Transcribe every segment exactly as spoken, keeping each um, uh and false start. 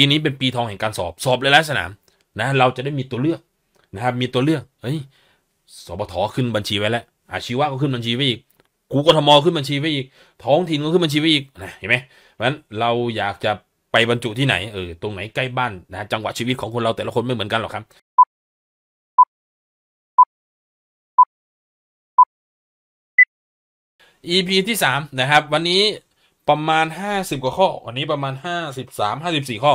ปีนี้เป็นปีทองแห่งการสอบสอบหลายๆสนามนะเราจะได้มีตัวเลือกนะครับมีตัวเลือกเฮ้ยสปท.ขึ้นบัญชีไว้แล้วอาชีวะก็ขึ้นบัญชีไว้อีกกูกทม.ขึ้นบัญชีไว้อีกท้องถิ่นก็ขึ้นบัญชีไว้อีกนะเห็นไหมเพราะฉะนั้นเราอยากจะไปบรรจุที่ไหนเออตรงไหนใกล้บ้านนะจังหวะชีวิตของคนเราแต่ละคนไม่เหมือนกันหรอกครับอี พี ที่สามนะครับวันนี้ประมาณห้าสิบกว่าข้อวันนี้ประมาณห้าสิบสาม ห้าสิบสี่ข้อ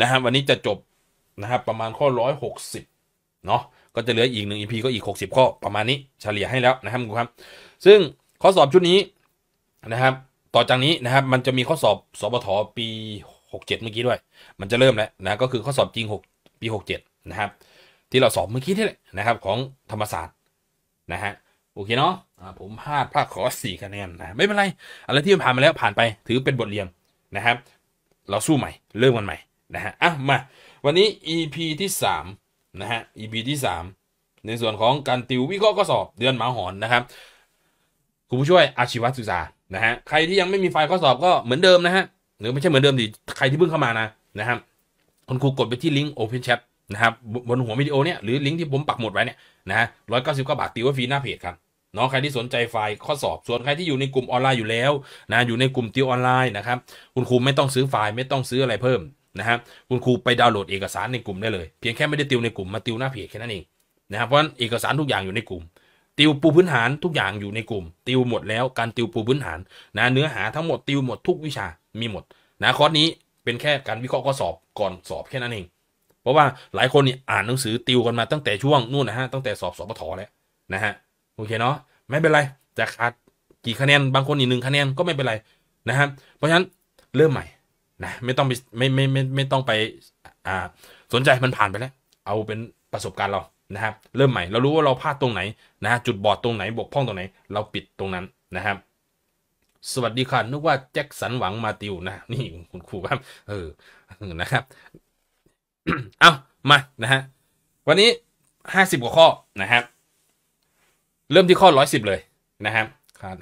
นะครับวันนี้จะจบนะครับประมาณข้อหนึ่งร้อยหกสิบเนาะก็จะเหลืออีกหนึ่ง อี พี ก็อีกหกสิบข้อประมาณนี้เฉลี่ยให้แล้วนะครับคุณครับซึ่งข้อสอบชุดนี้นะครับต่อจากนี้นะครับมันจะมีข้อสอบสปท.ปีหกสิบเจ็ดเมื่อกี้ด้วยมันจะเริ่มแล้วนะก็คือข้อสอบจริงหกปีหกสิบเจ็ดนะครับที่เราสอบเมื่อกี้นี่แหละนะครับของธรรมศาสตร์นะฮะโอเคเนาะผมพลาดพลาดขอสี่คะแนนนะไม่เป็นไรอะไรที่ผ่านมาแล้วผ่านไปถือเป็นบทเรียนนะครับเราสู้ใหม่เริ่มกันใหม่นะฮะอ่ะมาวันนี้ อี พี ที่สามนะฮะ อี พี ที่สามในส่วนของการติววิเคราะห์ข้อสอบเดือนหมาหอนนะครับครูผู้ช่วยอาชีวศึกษานะฮะใครที่ยังไม่มีไฟล์ข้อสอบก็เหมือนเดิมนะฮะหรือไม่ใช่เหมือนเดิมดิใครที่เพิ่งเข้ามานะนะครับคุณครูกดไปที่ลิงก์ Open Chat นะครับบนหัววิดีโอเนี่ยหรือลิงก์ที่ผมปักหมุดไว้เนี่ยนะร้อยเก้าสิบเก้าบาทติวฟรีหน้าเพจครับน้องใครที่สนใจไฟล์ข้อสอบส่วนใครที่อยู่ในกลุ่มออนไลน์อยู่แล้วนะอยู่ในกลุ่มติวออนไลน์นะครับคุณครูไม่ต้องซื้อไฟล์ไม่ต้องซื้ออะไรเพิ่มนะฮะคุณครูไปดาวน์โหลดเอกสารในกลุ่มได้เลยเพียงแค่ไม่ได้ติวในกลุ่มมาติวหน้าเพจแค่นั้นเองนะครับเพราะเอกสารทุกอย่างอยู่ในกลุ่มติวปูพื้นฐานทุกอย่างอยู่ในกลุ่มติวหมดแล้วการติวปูพื้นฐานนะเนื้อหาทั้งหมดติวหมดทุกวิชามีหมดนะคอร์สนี้เป็นแค่การวิเคราะห์ข้อสอบก่อนสอบแค่นั้นเองเพราะว่าหลายคนเนี่ยอ่านหนังสือติวกันมาตั้งแต่ช่วงนู่นนะฮะตั้งแต่สอบสปท.แล้วนะฮะโอเคเนาะไม่เป็นไรจะขาดกี่คะแนนบางคนอีกหนึ่งคะแนนก็ไม่เป็นไรนะครับเพราะฉะนั้นเริ่มใหม่นะไม่ต้องไปไม่ไม่ไม่ไม่ต้องไปอ่าสนใจมันผ่านไปแล้วเอาเป็นประสบการณ์เรานะครับเริ่มใหม่เรารู้ว่าเราพลาดตรงไหนนะจุดบอดตรงไหนบกพร่องตรงไหนเราปิดตรงนั้นนะครับสวัสดีค่ะนึกว่าแจ็คสันหวังมาติวนะนี่คุณครูครับเออนะครับ เอามานะฮะวันนี้ห้าสิบกว่าข้อนะครับเริ่มที่ข้อหนึ่งร้อยสิบเลยนะครับขาด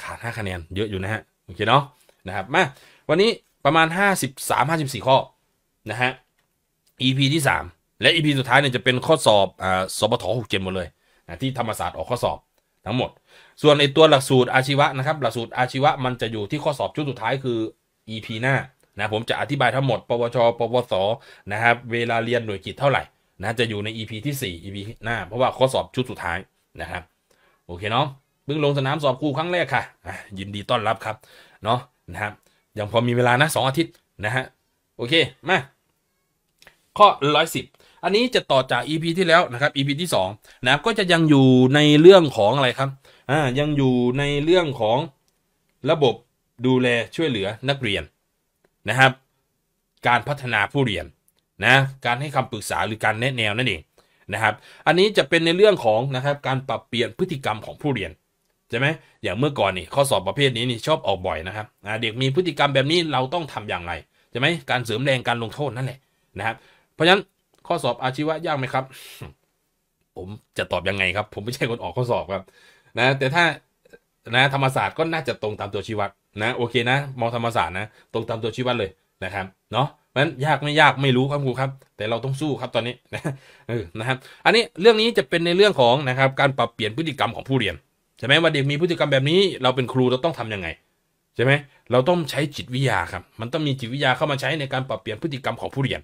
ขาดห้าคะแนนเยอะอยู่นะฮะโอเคเนาะนะครับมาวันนี้ประมาณห้าสิบสาม ห้าสิบสี่ข้อนะฮะ อี พี ที่สามและ อี พี สุดท้ายเนี่ยจะเป็นข้อสอบอ่าสปท.หกสิบเจ็ดหมดเลยนะที่ธรรมศาสตร์ออกข้อสอบทั้งหมดส่วนในตัวหลักสูตรอาชีวะนะครับหลักสูตรอาชีวะมันจะอยู่ที่ข้อสอบชุดสุดท้ายคือ อี พี หน้านะผมจะอธิบายทั้งหมดปวช.ปวส.นะครับเวลาเรียนหน่วยกิจเท่าไหร่นะจะอยู่ใน อี พี ที่สี่ อี พี หน้าเพราะว่าข้อสอบชุดสุดท้ายนะครับโอเคเนาะเพิ่งลงสนามสอบครูครั้งแรกค่ะยินดีต้อนรับครับเนาะนะครับยังพอมีเวลานะสองอาทิตย์นะฮะโอเคมาข้อหนึ่งร้อยสิบอันนี้จะต่อจาก อี พี ที่แล้วนะครับ อี พี ที่สองนะครับก็จะยังอยู่ในเรื่องของอะไรครับอ่ายังอยู่ในเรื่องของระบบดูแลช่วยเหลือนักเรียนนะครับการพัฒนาผู้เรียนนะการให้คำปรึกษาหรือการแนะแนวนั่นเองนะครับอันนี้จะเป็นในเรื่องของนะครับการปรับเปลี่ยนพฤติกรรมของผู้เรียนใช่ไหมอย่างเมื่อก่อนนี่ข้อสอบประเภทนี้นี่ชอบออกบ่อยนะครับเด็กมีพฤติกรรมแบบนี้เราต้องทำอย่างไรใช่ไหมการเสริมแรงการลงโทษนั่นแหละนะครับเพราะฉะนั้นข้อสอบอาชีวะยากไหมครับผมจะตอบยังไงครับผมไม่ใช่คนออกข้อสอบครับนะแต่ถ้านะธรรมศาสตร์ก็น่าจะตรงตามตัวชี้วัดนะโอเคนะมองธรรมศาสตร์นะตรงตามตัวชี้วัดเลยนะครับเนาะนั้นยากไม่ยากไม่รู้ครับครูครับแต่เราต้องสู้ครับตอนนี้นะเออนะครับอันนี้เรื่องนี้จะเป็นในเรื่องของนะครับการปรับเปลี่ยนพฤติกรรมของผู้เรียนใช่ไหมว่าเด็กมีพฤติกรรมแบบนี้เราเป็นครูเราต้องทํำยังไงใช่ไหมเราต้องใช้จิตวิทยาครับมันต้องมีจิตวิทยาเข้ามาใช้ในการปรับเปลี่ยนพฤติกรรมของผู้เรียน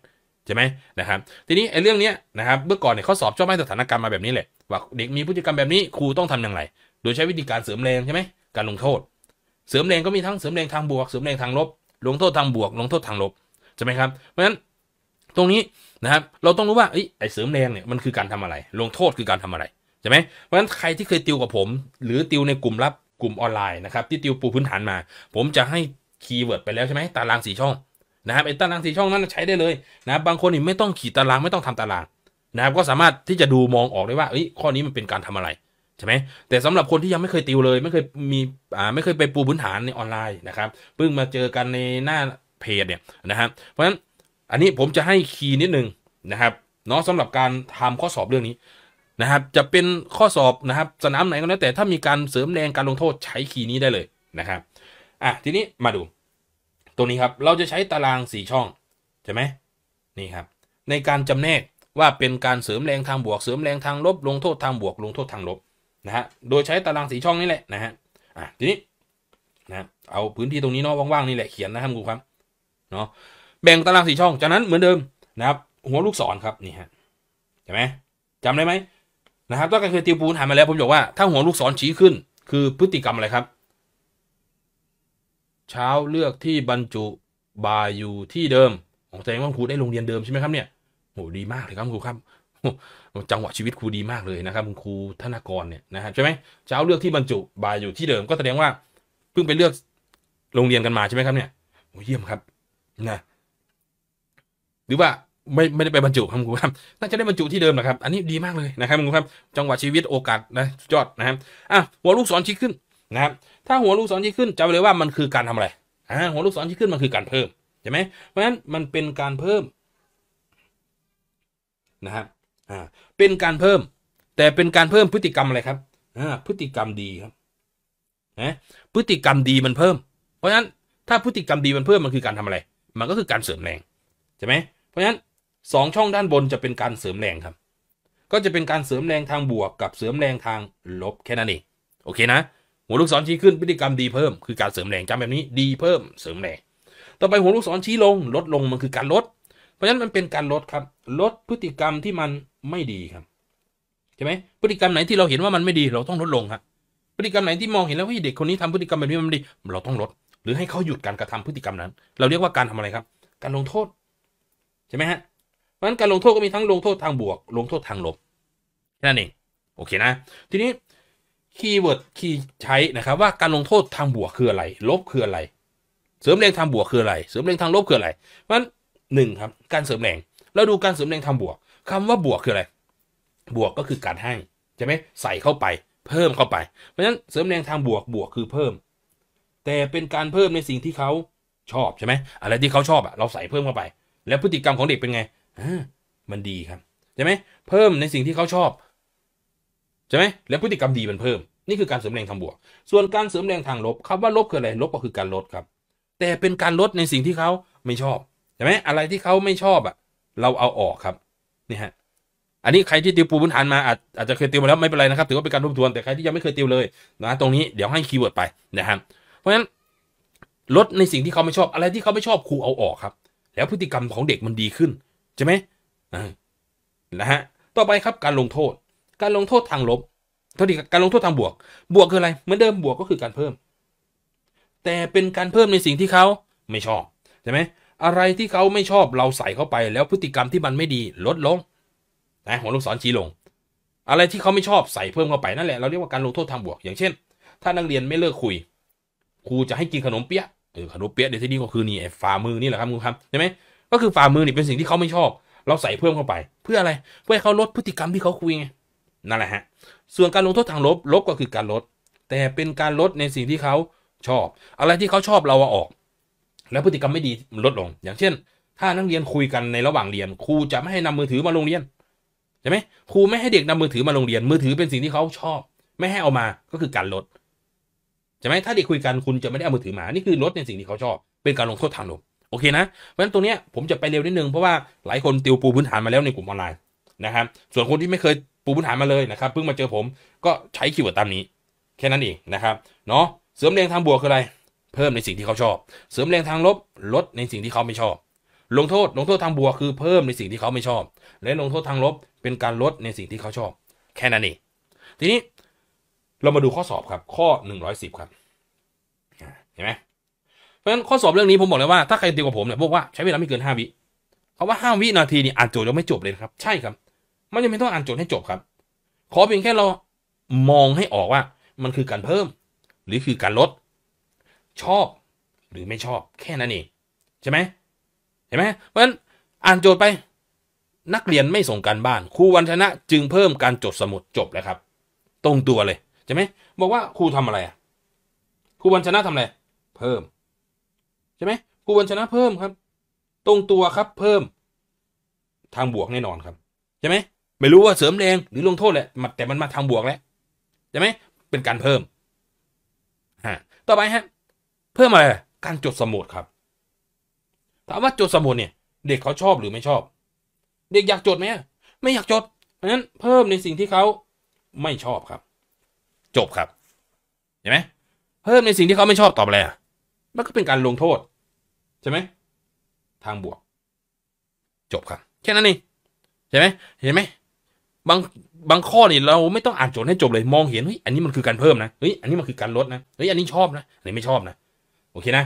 ใช่ไหมนะครับทีนี้ไอ้เรื่องนี้นะครับเมื่อก่อนเนี่ยเขาสอบชอบให้สถานการณ์มาแบบนี้แหละว่าเด็กมีพฤติกรรมแบบนี้ครูต้องทำอย่างไรโดยใช้วิธีการเสริมแรงใช่ไหมการลงโทษเสริมแรงก็มีทั้งเสริมแรงทางบวกเสริมแรงทางลบลงโทษทางบวกลงโทษทางลบใช่ไหมครับเพราะฉะนั้นตรงนี้นะครับเราต้องรู้ว่าไอ้เสริมแรงเนี่ยมันคือการทำอะไรลงโทษคือการทำอะไรใช่ไหมเพราะฉะนั้นใครที่เคยติวกับผมหรือติวในกลุ่มลับกลุ่มออนไลน์นะครับที่ติวปูพื้นฐานมาผมจะให้คีย์เวิร์ดไปแล้วใช่ไหมตารางสี่ช่องนะครับไอ้ตารางสี่ช่องนั้นใช้ได้เลยนะบางคนนี่ไม่ต้องขีดตารางไม่ต้องทำตารางนะครับก็สามารถที่จะดูมองออกได้ว่าข้อนี้มันเป็นการทำอะไรใช่ไหมแต่สำหรับคนที่ยังไม่เคยติวเลยไม่เคยมีอ่าไม่เคยไปปูพื้นฐานในออนไลน์นะครับเพิ่งมาเจอกันในหน้าเพจเนี่ยนะครับเพราะฉะนั้นอันนี้ผมจะให้คีย์นิดนึงนะครับเนาะสำหรับการทำข้อสอบเรื่องนี้นะครับจะเป็นข้อสอบนะครับสนามไหนก็แล้วแต่ถ้ามีการเสริมแรงการลงโทษใช้คีย์นี้ได้เลยนะครับอ่ะทีนี้มาดูตัวนี้ครับเราจะใช้ตารางสี่ช่อง ใช่ไหมนี่ครับในการจำแนกว่าเป็นการเสริมแรงทางบวกเสริมแรงทางลบลงโทษทางบวกลงโทษทางลบนะฮะโดยใช้ตารางสีช่องนี่แหละนะฮะอ่ะทีนี้นะเอาพื้นที่ตรงนี้เนาะว่างๆนี่แหละเขียนนะครับคุณครับเนาะแบ่งตารางสีช่องจากนั้นเหมือนเดิมนะครับหัวลูกศรครับนี่ฮะใช่ไหมจำได้ไหมนะครับตอนการเคยติวปูนหามาแล้วผมบอกว่าถ้าหัวลูกศรชี้ขึ้นคือพฤติกรรมอะไรครับเช้าเลือกที่บรรจุบายอยู่ที่เดิมแสดงว่าครูได้โรงเรียนเดิมใช่ไหมครับเนี่ยโหดีมากเลยครับครูครับจังหวะชีวิตครูดีมากเลยนะครับครูธนากรเนี่ยนะครับใช่ไหมเช้าเลือกที่บรรจุบายอยู่ที่เดิมก็แสดงว่าเพิ่งไปเลือกโรงเรียนกันมาใช่ไหมครับเนี่ยโหเยี่ยมครับนะหรือว่าไม่ไม่ได้ไปบรรจุครับครูครับน่าจะได้บรรจุที่เดิมนะครับอันนี้ดีมากเลยนะครับครูครับจังหวะชีวิตโอกาสนะยอดนะครับอ่ะหัวลูกศรชี้ขึ้นนะครับถ้าหัวลูกศรชี้ขึ้นจำไว้เลยว่ามันคือการทำอะไรอ่าหัวลูกศรชี้ขึ้นมันคือการเพิ่มใช่ไหมเพราะฉะนั้นมันเป็นการเพิ่มนะครับอ่าเป็นการเพิ่มแต่เป็นการเพิ่มพฤติกรรมอะไรครับอ่าพฤติกรรมดีครับนะพฤติกรรมดีมันเพิ่มเพราะฉะนั้นถ้าพฤติกรรมดีมันเพิ่มมันคือการทำอะไรมันก็คือการเสริมแรงใช่ไหมเพราะฉะนั้นสองช่องด้านบนจะเป็นการเสริมแรงครับก็จะเป็นการเสริมแรงทางบวกกับเสริมแรงทางลบแค่นั้นเองโอเคนะหัวลูกศรชี้ขึ้นพฤติกรรมดีเพิ่มคือการเสริมแรงจำแบบนี้ดีเพิ่มเสริมแรงต่อไปหัวลูกศรชี้ลงลดลงมันคือการลดเพราะฉะนั้นมันเป็นการลดครับลดพฤติกรรมที่มันไม่ดีครับใช่ไหมพฤติกรรมไหนที่เราเห็นว่ามันไม่ดีเราต้องลดลงครับพฤติกรรมไหนที่มองเห็นแล้วว่าเด็กคนนี้ทำพฤติกรรมแบบนี้มันไม่ดีเราต้องลดหรือให้เขาหยุดการกระทำพฤติกรรมนั้นเราเรียกว่าการทำอะไรครับการลงโทษใช่ไหมฮะเพราะฉะนั้นการลงโทษก็มีทั้งลงโทษทางบวกลงโทษทางลบแค่นั้นเองโอเคนะทีนี้คีย์เวิร์ดคีย์ใช้นะครับว่าการลงโทษทางบวกคืออะไรลบคืออะไรเสริมแรงทางบวกคืออะไรเสริมแรงทางลบคืออะไรเพราะฉะนั้นหนึ่งครับการเสริมแรงเราดูการเสริมแรงทางบวกคำว่าบวกคืออะไรบวกก็คือการให้ใช่ไหมใส่เข้าไปเพิ่มเข้าไปเพราะฉะนั้นเสริมแรงทางบวกบวกคือเพิ่มแต่เป็นการเพิ่มในสิ่งที่เขาชอบใช่ไหมอะไรที่เขาชอบอ่ะเราใส่เพิ่มเข้าไปแล้วพฤติกรรมของเด็กเป็นไงอ่ามันดีครับใช่ไหมเพิ่มในสิ่งที่เขาชอบใช่ไหมแล้วพฤติกรรมดีมันเพิ่มนี่คือการเสริมแรงทางบวกส่วนการเสริมแรงทางลบคำว่าลบคืออะไรลบก็คือการลดครับแต่เป็นการลดในสิ่งที่เขาไม่ชอบใช่ไหมอะไรที่เขาไม่ชอบอ่ะเราเอาออกครับนี่ฮะอันนี้ใครที่ติวปูพื้นฐานมาอาจอาจจะเคยติวมาแล้วไม่เป็นไรนะครับถือว่าเป็นการทบทวนแต่ใครที่ยังไม่เคยติวเลยนะตรงนี้เดี๋ยวให้คีย์เวิร์ดไปนะครับเพราะฉะนั้นลดในสิ่งที่เขาไม่ชอบอะไรที่เขาไม่ชอบครูเอาออกครับแล้วพฤติกรรมของเด็กมันดีขึ้นใช่ไหมนะฮะต่อไปครับการลงโทษการลงโทษทางลบโทษทีการลงโทษทางบวกบวกคืออะไรเหมือนเดิมบวกก็คือการเพิ่มแต่เป็นการเพิ่มในสิ่งที่เขาไม่ชอบใช่ไหมอะไรที่เขาไม่ชอบเราใส่เข้าไปแล้วพฤติกรรมที่มันไม่ดีลดลงนะหัวลูกศรชี้ลงอะไรที่เขาไม่ชอบใส่เพิ่มเข้าไปนั่นแหละเราเรียกว่าการลงโทษทางบวกอย่างเช่นถ้านักเรียนไม่เลิกคุยครูจะให้กินขนมเปี๊ยะเออขนมเปี๊ยะในที่นี้ก็คือนี่ฝ่ามือนี่แหละครับครูครับใช่ไหมก็คือฝ่ามือนี่เป็นสิ่งที่เขาไม่ชอบเราใส่เพิ่มเข้าไปเพื่ออะไรเพื่อให้เขาลดพฤติกรรมที่เขาคุยไงนั่นแหละฮะส่วนการลงโทษทางลบลบก็คือการลดแต่เป็นการลดในสิ่งที่เขาชอบอะไรที่เขาชอบเราเอาออกแล้วพฤติกรรมไม่ดีลดลงอย่างเช่นถ้านักเรียนคุยกันในระหว่างเรียนครูจะไม่ให้นำมือถือมาโรงเรียนใช่ไหมครูไม่ให้เด็กนำมือถือมาโรงเรียนมือถือเป็นสิ่งที่เขาชอบไม่ให้เอามาก็คือการลดใช่ไหมถ้าเด็กคุยกันคุณจะไม่ได้เอามือถือมานี่คือลดในสิ่งที่เขาชอบเป็นการลงโทษทางลบโอเคนะเพราะฉะนั้นตรงนี้ผมจะไปเร็วนิดนึงเพราะว่าหลายคนติวปูพื้นฐานมาแล้วในกลุ่มออนไลน์นะครับส่วนคนที่ไม่เคยปูพื้นฐานมาเลยนะครับเพิ่งมาเจอผมก็ใช้คีย์เวิร์ดตามนี้แค่นั้นเองนะครับเนาะเสริมแรงทางบวกคืออะไรเพิ่มในสิ่งที่เขาชอบเสริมแรงทางลบลดในสิ่งที่เขาไม่ชอบลงโทษลงโทษทางบวกคือเพิ่มในสิ่งที่เขาไม่ชอบและลงโทษทางลบเป็นการลดในสิ่งที่เขาชอบแค่นั้นเองทีนี้เรามาดูข้อสอบครับข้อหนึ่งร้อยสิบครับเห็นไหมเพราะฉะนั้นข้อสอบเรื่องนี้ผมบอกเลยว่าถ้าใครติวกับผมเนี่ยบอกว่าใช้เวลาไม่เกินห้าวิเขาว่าห้าวินาทีนี่อ่านโจทย์ยังไม่จบเลยครับใช่ครับมันยังไม่ต้องอ่านโจทย์ให้จบครับขอเพียงแค่เรามองให้ออกว่ามันคือการเพิ่มหรือคือการลดชอบหรือไม่ชอบแค่นั้นเองใช่ไหมเห็นไหมเพราะฉะนั้นอ่านโจทย์ไปนักเรียนไม่ส่งการบ้านครูวันชนะจึงเพิ่มการจดสมุดจบเลยครับตรงตัวเลยใช่ไหมบอกว่าครูทำอะไรครูวันชนะทำอะไรเพิ่มใช่ไหมครูวันชนะเพิ่มครับตรงตัวครับเพิ่มทางบวกแน่นอนครับใช่ไหมไม่รู้ว่าเสริมแรงหรือลงโทษแหละแต่มันมาทางบวกแล้วใช่ไหมเป็นการเพิ่มฮะต่อไปฮะเพิ่มอะไรการจดสมุดครับถามว่าจดสมุดเนี่ย เด็กเขาชอบหรือไม่ชอบเด็กอยากจดไหมไม่อยากจดเพราะฉะนั้นเพิ่มในสิ่งที่เขาไม่ชอบครับจบครับเห็นไหมเพิ่มในสิ่งที่เขาไม่ชอบตอบอะไรมันก็เป็นการลงโทษใช่ไหมทางบวกจบครับแค่นั้นเองใช่ไหมเห็นไหมบางบางข้อนี่เราไม่ต้องอ่านโจทย์ให้จบเลยมองเห็นเฮ้ยอันนี้มันคือการเพิ่มนะเฮ้ยอันนี้มันคือการลดนะเฮ้ยอันนี้ชอบนะอันนี้ไม่ชอบนะโอเคนะ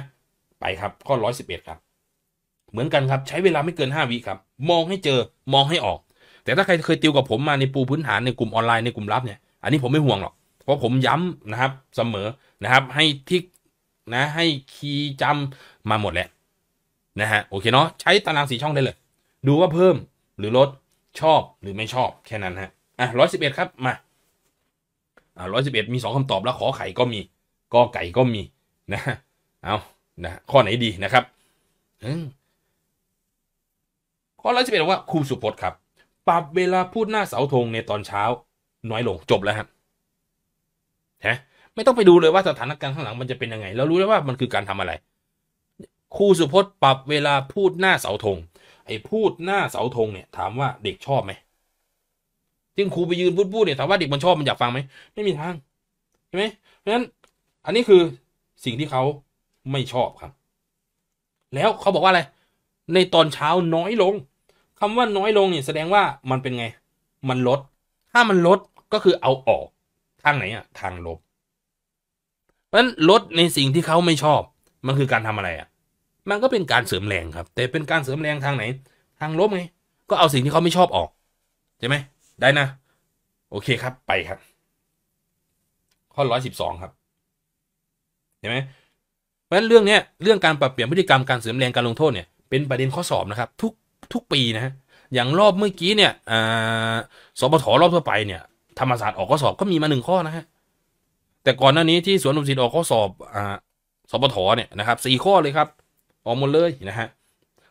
ไปครับข้อร้อยสิบเอ็ดครับเหมือนกันครับใช้เวลาไม่เกินห้าวิครับมองให้เจอมองให้ออกแต่ถ้าใครเคยติวกับผมมาในปูพื้นฐานในกลุ่มออนไลน์ในกลุ่มลับเนี่ยอันนี้ผมไม่ห่วงหรอกเพราะผมย้ำนะครับเสมอนะครับให้ทิกนะให้คีย์จำมาหมดแหละนะฮะโอเคเนาะใช้ตารางสี่ช่องได้เลยดูว่าเพิ่มหรือลดชอบหรือไม่ชอบแค่นั้นฮะอ่ะร้อยสิบเอ็ดครับมาอ่ะร้อยสิบเอ็ดมีสองคำตอบแล้วขอไข่ก็มีกอไก่ก็มีนะเอานะข้อไหนดีนะครับข้อร้อยสิบเอ็ดบอกว่าครูสุพจน์ครับปรับเวลาพูดหน้าเสาธงในตอนเช้าน้อยลงจบแล้วฮะฮะไม่ต้องไปดูเลยว่าสถานการณ์ข้างหลังมันจะเป็นยังไงเรารู้แล้วว่ามันคือการทำอะไรครูสุพจน์ปรับเวลาพูดหน้าเสาธงไอ้พูดหน้าเสาธงเนี่ยถามว่าเด็กชอบไหมซึ่งครูไปยืนพูดพูดเนี่ยถามว่าเด็กมันชอบมันอยากฟังไหมไม่มีทางใช่ไหมเพราะฉะนั้นอันนี้คือสิ่งที่เขาไม่ชอบครับแล้วเขาบอกว่าอะไรในตอนเช้าน้อยลงคำว่าน้อยลงเนี่ยแสดงว่ามันเป็นไงมันลดถ้ามันลดก็คือเอาออกทางไหนอะทางลบเพราะฉะนั้นลดในสิ่งที่เขาไม่ชอบมันคือการทำอะไรอะมันก็เป็นการเสริมแรงครับแต่เป็นการเสริมแรงทางไหนทางลบไงก็เอาสิ่งที่เขาไม่ชอบออกใช่ไหมได้นะโอเคครับไปครับข้อร้อยสิบสองครับเห็นไหมเพราะฉะนั้นเรื่องนี้เรื่องการปรับเปลี่ยนพฤติกรรมการเสริมแรงการลงโทษเนี่ยเป็นประเด็นข้อสอบนะครับทุกทุกปีนะฮะอย่างรอบเมื่อกี้เนี่ยสปท.รอบทั่วไปเนี่ยธรรมศาสตร์ออกข้อสอบก็มีมาหนึ่งข้อนะฮะแต่ก่อนหน้านี้ที่สวนดุสิตออกข้อสอบสปท.เนี่ยนะครับสี่ข้อเลยครับออกหมดเลยนะฮะ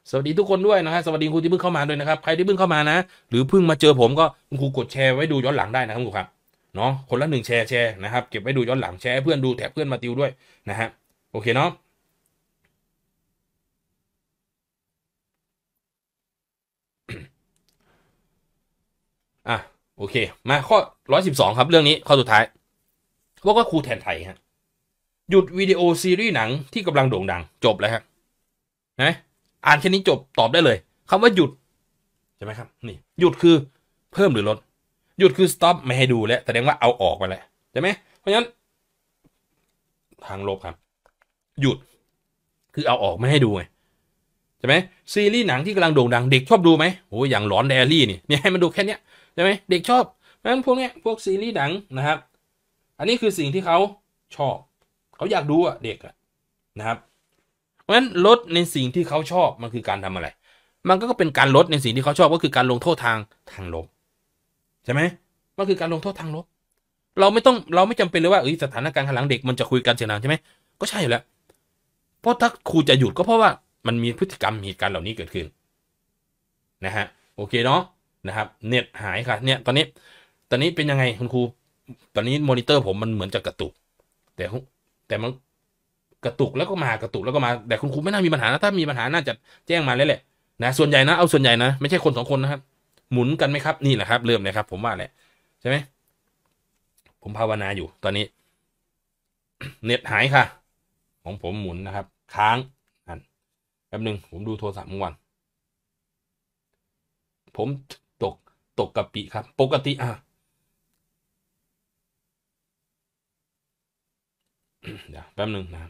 สวัสดีทุกคนด้วยนะฮะสวัสดีครูที่เพิ่งเข้ามาด้วยนะครับใครที่เพิ่งเข้ามานะหรือเพิ่งมาเจอผมก็ครูกดแชร์ไว้ดูย้อนหลังได้นะครับครูครับเนาะคนละหนึ่งแชร์แชร์นะครับเก็บไว้ดูย้อนหลังแชร์เพื่อนดูแถบเพื่อนมาติวด้วยนะฮะโอเคเนาะอ่ะโอเคมาข้อร้อยสิบสองครับเรื่องนี้ข้อสุดท้ายว่าก็ครูแทนไทยฮะหยุดวิดีโอซีรีส์หนังที่กำลังโด่งดังจบแล้วฮะนะอ่านแค่นี้จบตอบได้เลยคำว่าหยุดใช่ไหมครับนี่หยุดคือเพิ่มหรือลดหยุดคือ stop ไม่ให้ดูแล้วแสดงว่าเอาออกไปแล้วใช่ไหมเพราะฉะนั้นทางลบครับหยุดคือเอาออกไม่ให้ดูไงใช่ไหมซีรีส์หนังที่กำลังโด่งดังเด็กชอบดูไหมโอ้ยอย่างหลอนไดอารี่นี่เนี่ยให้มันดูแค่นี้ใช่ไหมเด็กชอบเพราะฉะนั้นพวกเนี้ยพวกซีรีส์หนังนะครับอันนี้คือสิ่งที่เขาชอบเขาอยากดูอ่ะเด็กนะครับเพราะฉะนั้นลดในสิ่งที่เขาชอบมันคือการทำอะไรมันก็เป็นการลดในสิ่งที่เขาชอบก็คือการลงโทษทางทางลบใช่ไหมมันคือการลงโทษทางลบเราไม่ต้องเราไม่จำเป็นเลยว่าเอ้ยสถานการณ์ข้างหลังเด็กมันจะคุยกันเสียงดังใช่ไหมก็ใช่อยู่แล้วเพราะถ้าครูจะหยุดก็เพราะว่ามันมีพฤติกรรมเหตุการณ์เหล่านี้เกิดขึ้นนะฮะโอเคเนาะนะครับเน็ตหายค่ะเนี่ยตอนนี้ตอนนี้เป็นยังไงคุณครูตอนนี้มอนิเตอร์ผมมันเหมือนจะกระตุกแต่แต่มันกระตุกแล้วก็มากระตุกแล้วก็มาแต่คุณครูไม่น่ามีปัญหานะถ้ามีปัญหาน่าจะแจ้งมาแล้วแหละนะส่วนใหญ่นะเอาส่วนใหญ่นะไม่ใช่คนสองคนนะครับหมุนกันไหมครับนี่แหละครับเริ่มเลยครับผมว่าแหละใช่ไหมผมภาวนาอยู่ตอนนี้เน็ตหายค่ะของผมหมุนนะครับค้างอันแป๊บนึงผมดูโทรศัพท์เมื่อวันผมตกตกกะปิครับปกติอ่ะเดี๋ยวแป๊บนึงนะ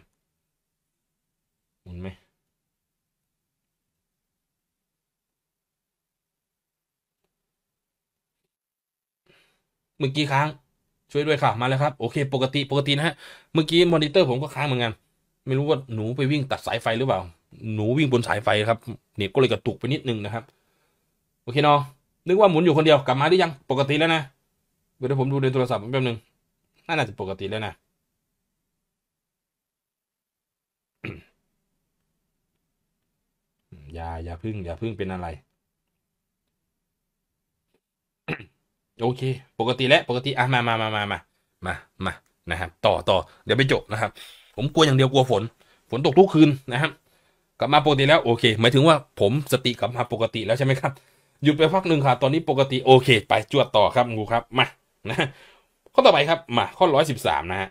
หมุนไหมเมื่อกี้ค้างช่วยด้วยค่ะมาแล้วครับโอเคปกติปกตินะฮะเมื่อกี้มอนิเตอร์ผมก็ค้างเหมือนกันไม่รู้ว่าหนูไปวิ่งตัดสายไฟหรือเปล่าหนูวิ่งบนสายไฟครับเนี่ยก็เลยกระตุกไปนิดนึงนะครับโอเคเนาะนึกว่าหมุนอยู่คนเดียวกลับมาได้ยังปกติแล้วนะเดี๋ยวผมดูในโทรศัพท์แป๊บนึงน่าจะปกติแล้วนะอย่าอย่าพึ่งอย่าพึ่งเป็นอะไร โอเคปกติแล้วปกติอ่ะมามามามามามามานะครับต่อต่อเดี๋ยวไปจบนะครับผมกลัวอย่างเดียวกลัวฝนฝนตกทุกคืนนะครับ กลับมาปกติแล้วโอเคหมายถึงว่าผมสติกลับมาปกติแล้วใช่ไหมครับหยุดไปพักหนึ่งค่ะตอนนี้ปกติโอเคไปจวดต่อครับงูครับมานะข้อต่อไปครับมาข้อร้อยสิบสามนะฮะ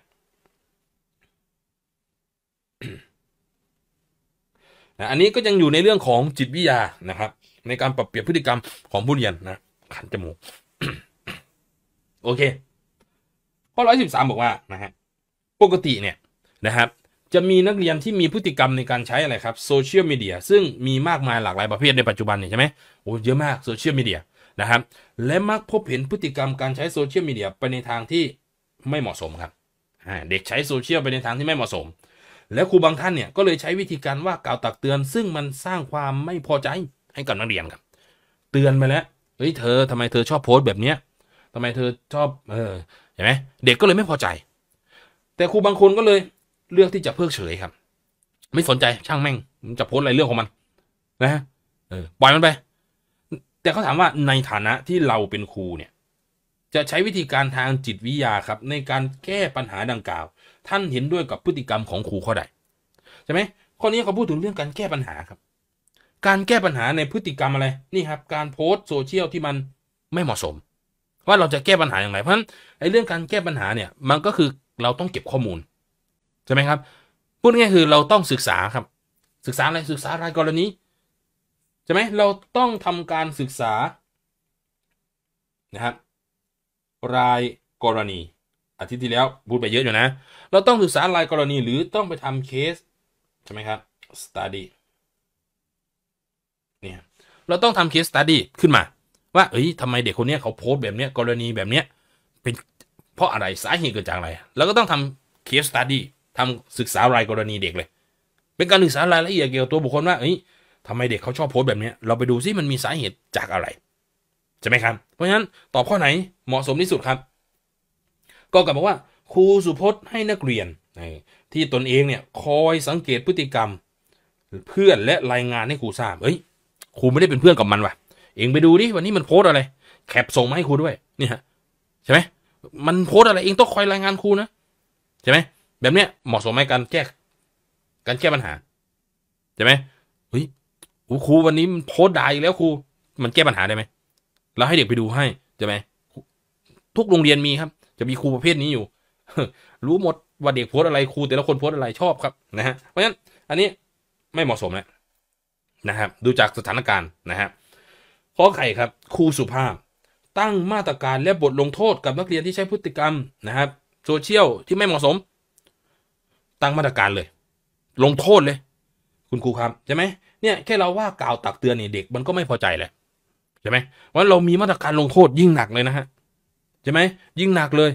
อันนี้ก็ยังอยู่ในเรื่องของจิตวิทยานะครับในการปรับเปลี่ยนพฤติกรรมของผู้เรียนนะขันจมูก โอเคข้อร้อยสิบสามบอกว่านะฮะปกติเนี่ยนะครับจะมีนักเรียนที่มีพฤติกรรมในการใช้อะไรครับโซเชียลมีเดียซึ่งมีมากมายหลากหลายประเภทในปัจจุบันเนี่ยใช่ไหมโอ้เยอะมากโซเชียลมีเดียนะครับและมักพบเห็นพฤติกรรมการใช้โซเชียลมีเดียไปในทางที่ไม่เหมาะสมครับเด็กใช้โซเชียลไปในทางที่ไม่เหมาะสมและครูบางท่านเนี่ยก็เลยใช้วิธีการว่ากล่าวตักเตือนซึ่งมันสร้างความไม่พอใจให้กับนักเรียนครับเตือนไปแล้วเฮ้ยเธอทำไมเธอชอบโพสต์แบบเนี้ยทำไมเธอชอบเออเห็นไหมเด็กก็เลยไม่พอใจแต่ครูบางคนก็เลยเลือกที่จะเพิกเฉยครับไม่สนใจช่างแม่งมันจะโพสอะไรเรื่องของมันนะฮะเออปล่อยมันไปแต่เขาถามว่าในฐานะที่เราเป็นครูเนี่ยจะใช้วิธีการทางจิตวิทยาครับในการแก้ปัญหาดังกล่าวท่านเห็นด้วยกับพฤติกรรมของครูข้อใดใช่ไหมข้อนี้เขาพูดถึงเรื่องการแก้ปัญหาครับการแก้ปัญหาในพฤติกรรมอะไรนี่ครับการโพสโซเชียลที่มันไม่เหมาะสมว่าเราจะแก้ปัญหาอย่างไรเพราะฉะนั้นไอ้เรื่องการแก้ปัญหาเนี่ยมันก็คือเราต้องเก็บข้อมูลใช่ไหมครับพูดง่ายคือเราต้องศึกษาครับศึกษาอะไรศึกษารายกรณีใช่ไหมเราต้องทำการศึกษานะครับรายกรณีอาทิตย์ที่แล้วพูดไปเยอะอยู่นะเราต้องศึกษารายกรณีหรือต้องไปทำเคสใช่ไหมครับ study เนี่ยเราต้องทำเคส study ขึ้นมาว่าเอ้ยทำไมเด็กคนนี้เขาโพสแบบเนี้ยกรณีแบบเนี้ยเป็นเพราะอะไรสาเหตุเกิดจากอะไรแล้วก็ต้องทำเคส studyทำศึกษารายกรณีเด็กเลยเป็นการศึกษารายละเอียดเกี่ยวกับตัวบุคคลว่าเอ้ยทำไมเด็กเขาชอบโพสแบบนี้เราไปดูซิมันมีสาเหตุจากอะไรใช่ไหมครับเพราะฉะนั้นตอบข้อไหนเหมาะสมที่สุดครับก็กลับบอกว่าครูสุพจน์ให้นักเรียนที่ตนเองเนี่ยคอยสังเกตพฤติกรรมเพื่อนและรายงานให้ครูทราบเอ้ยครูไม่ได้เป็นเพื่อนกับมันว่ะเองไปดูดิวันนี้มันโพสอะไรแคปส่งมาให้ครูด้วยนี่ฮะใช่ไหมมันโพสอะไรเองต้องคอยรายงานครูนะใช่ไหมแบบเนี้ยเหมาะสมไหมการแก้การแก้ปัญหาใช่ไหมเฮ้ยครูวันนี้มันโพสด่าอีกแล้วครูมันแก้ปัญหาได้ไหมเราให้เด็กไปดูให้ใช่ไหมทุกโรงเรียนมีครับจะมีครูประเภทนี้อยู่รู้หมดว่าเด็กโพสอะไรครูแต่ละคนโพสอะไรชอบครับนะฮะเพราะฉะนั้นอันนี้ไม่เหมาะสมแล้วนะครับดูจากสถานการณ์นะฮะข้อไข่ครับครูสุภาพตั้งมาตรการและบทลงโทษกับนักเรียนที่ใช้พฤติกรรมนะครับโซเชียลที่ไม่เหมาะสมตั้งมาตรการเลยลงโทษเลยคุณครูครับใช่ไหมเนี่ยแค่เราว่ากล่าวตักเตือนเนี่ยเด็กมันก็ไม่พอใจเลยใช่ไหมว่าเรามีมาตรการลงโทษยิ่งหนักเลยนะฮะใช่ไหมยิ่งหนักเลย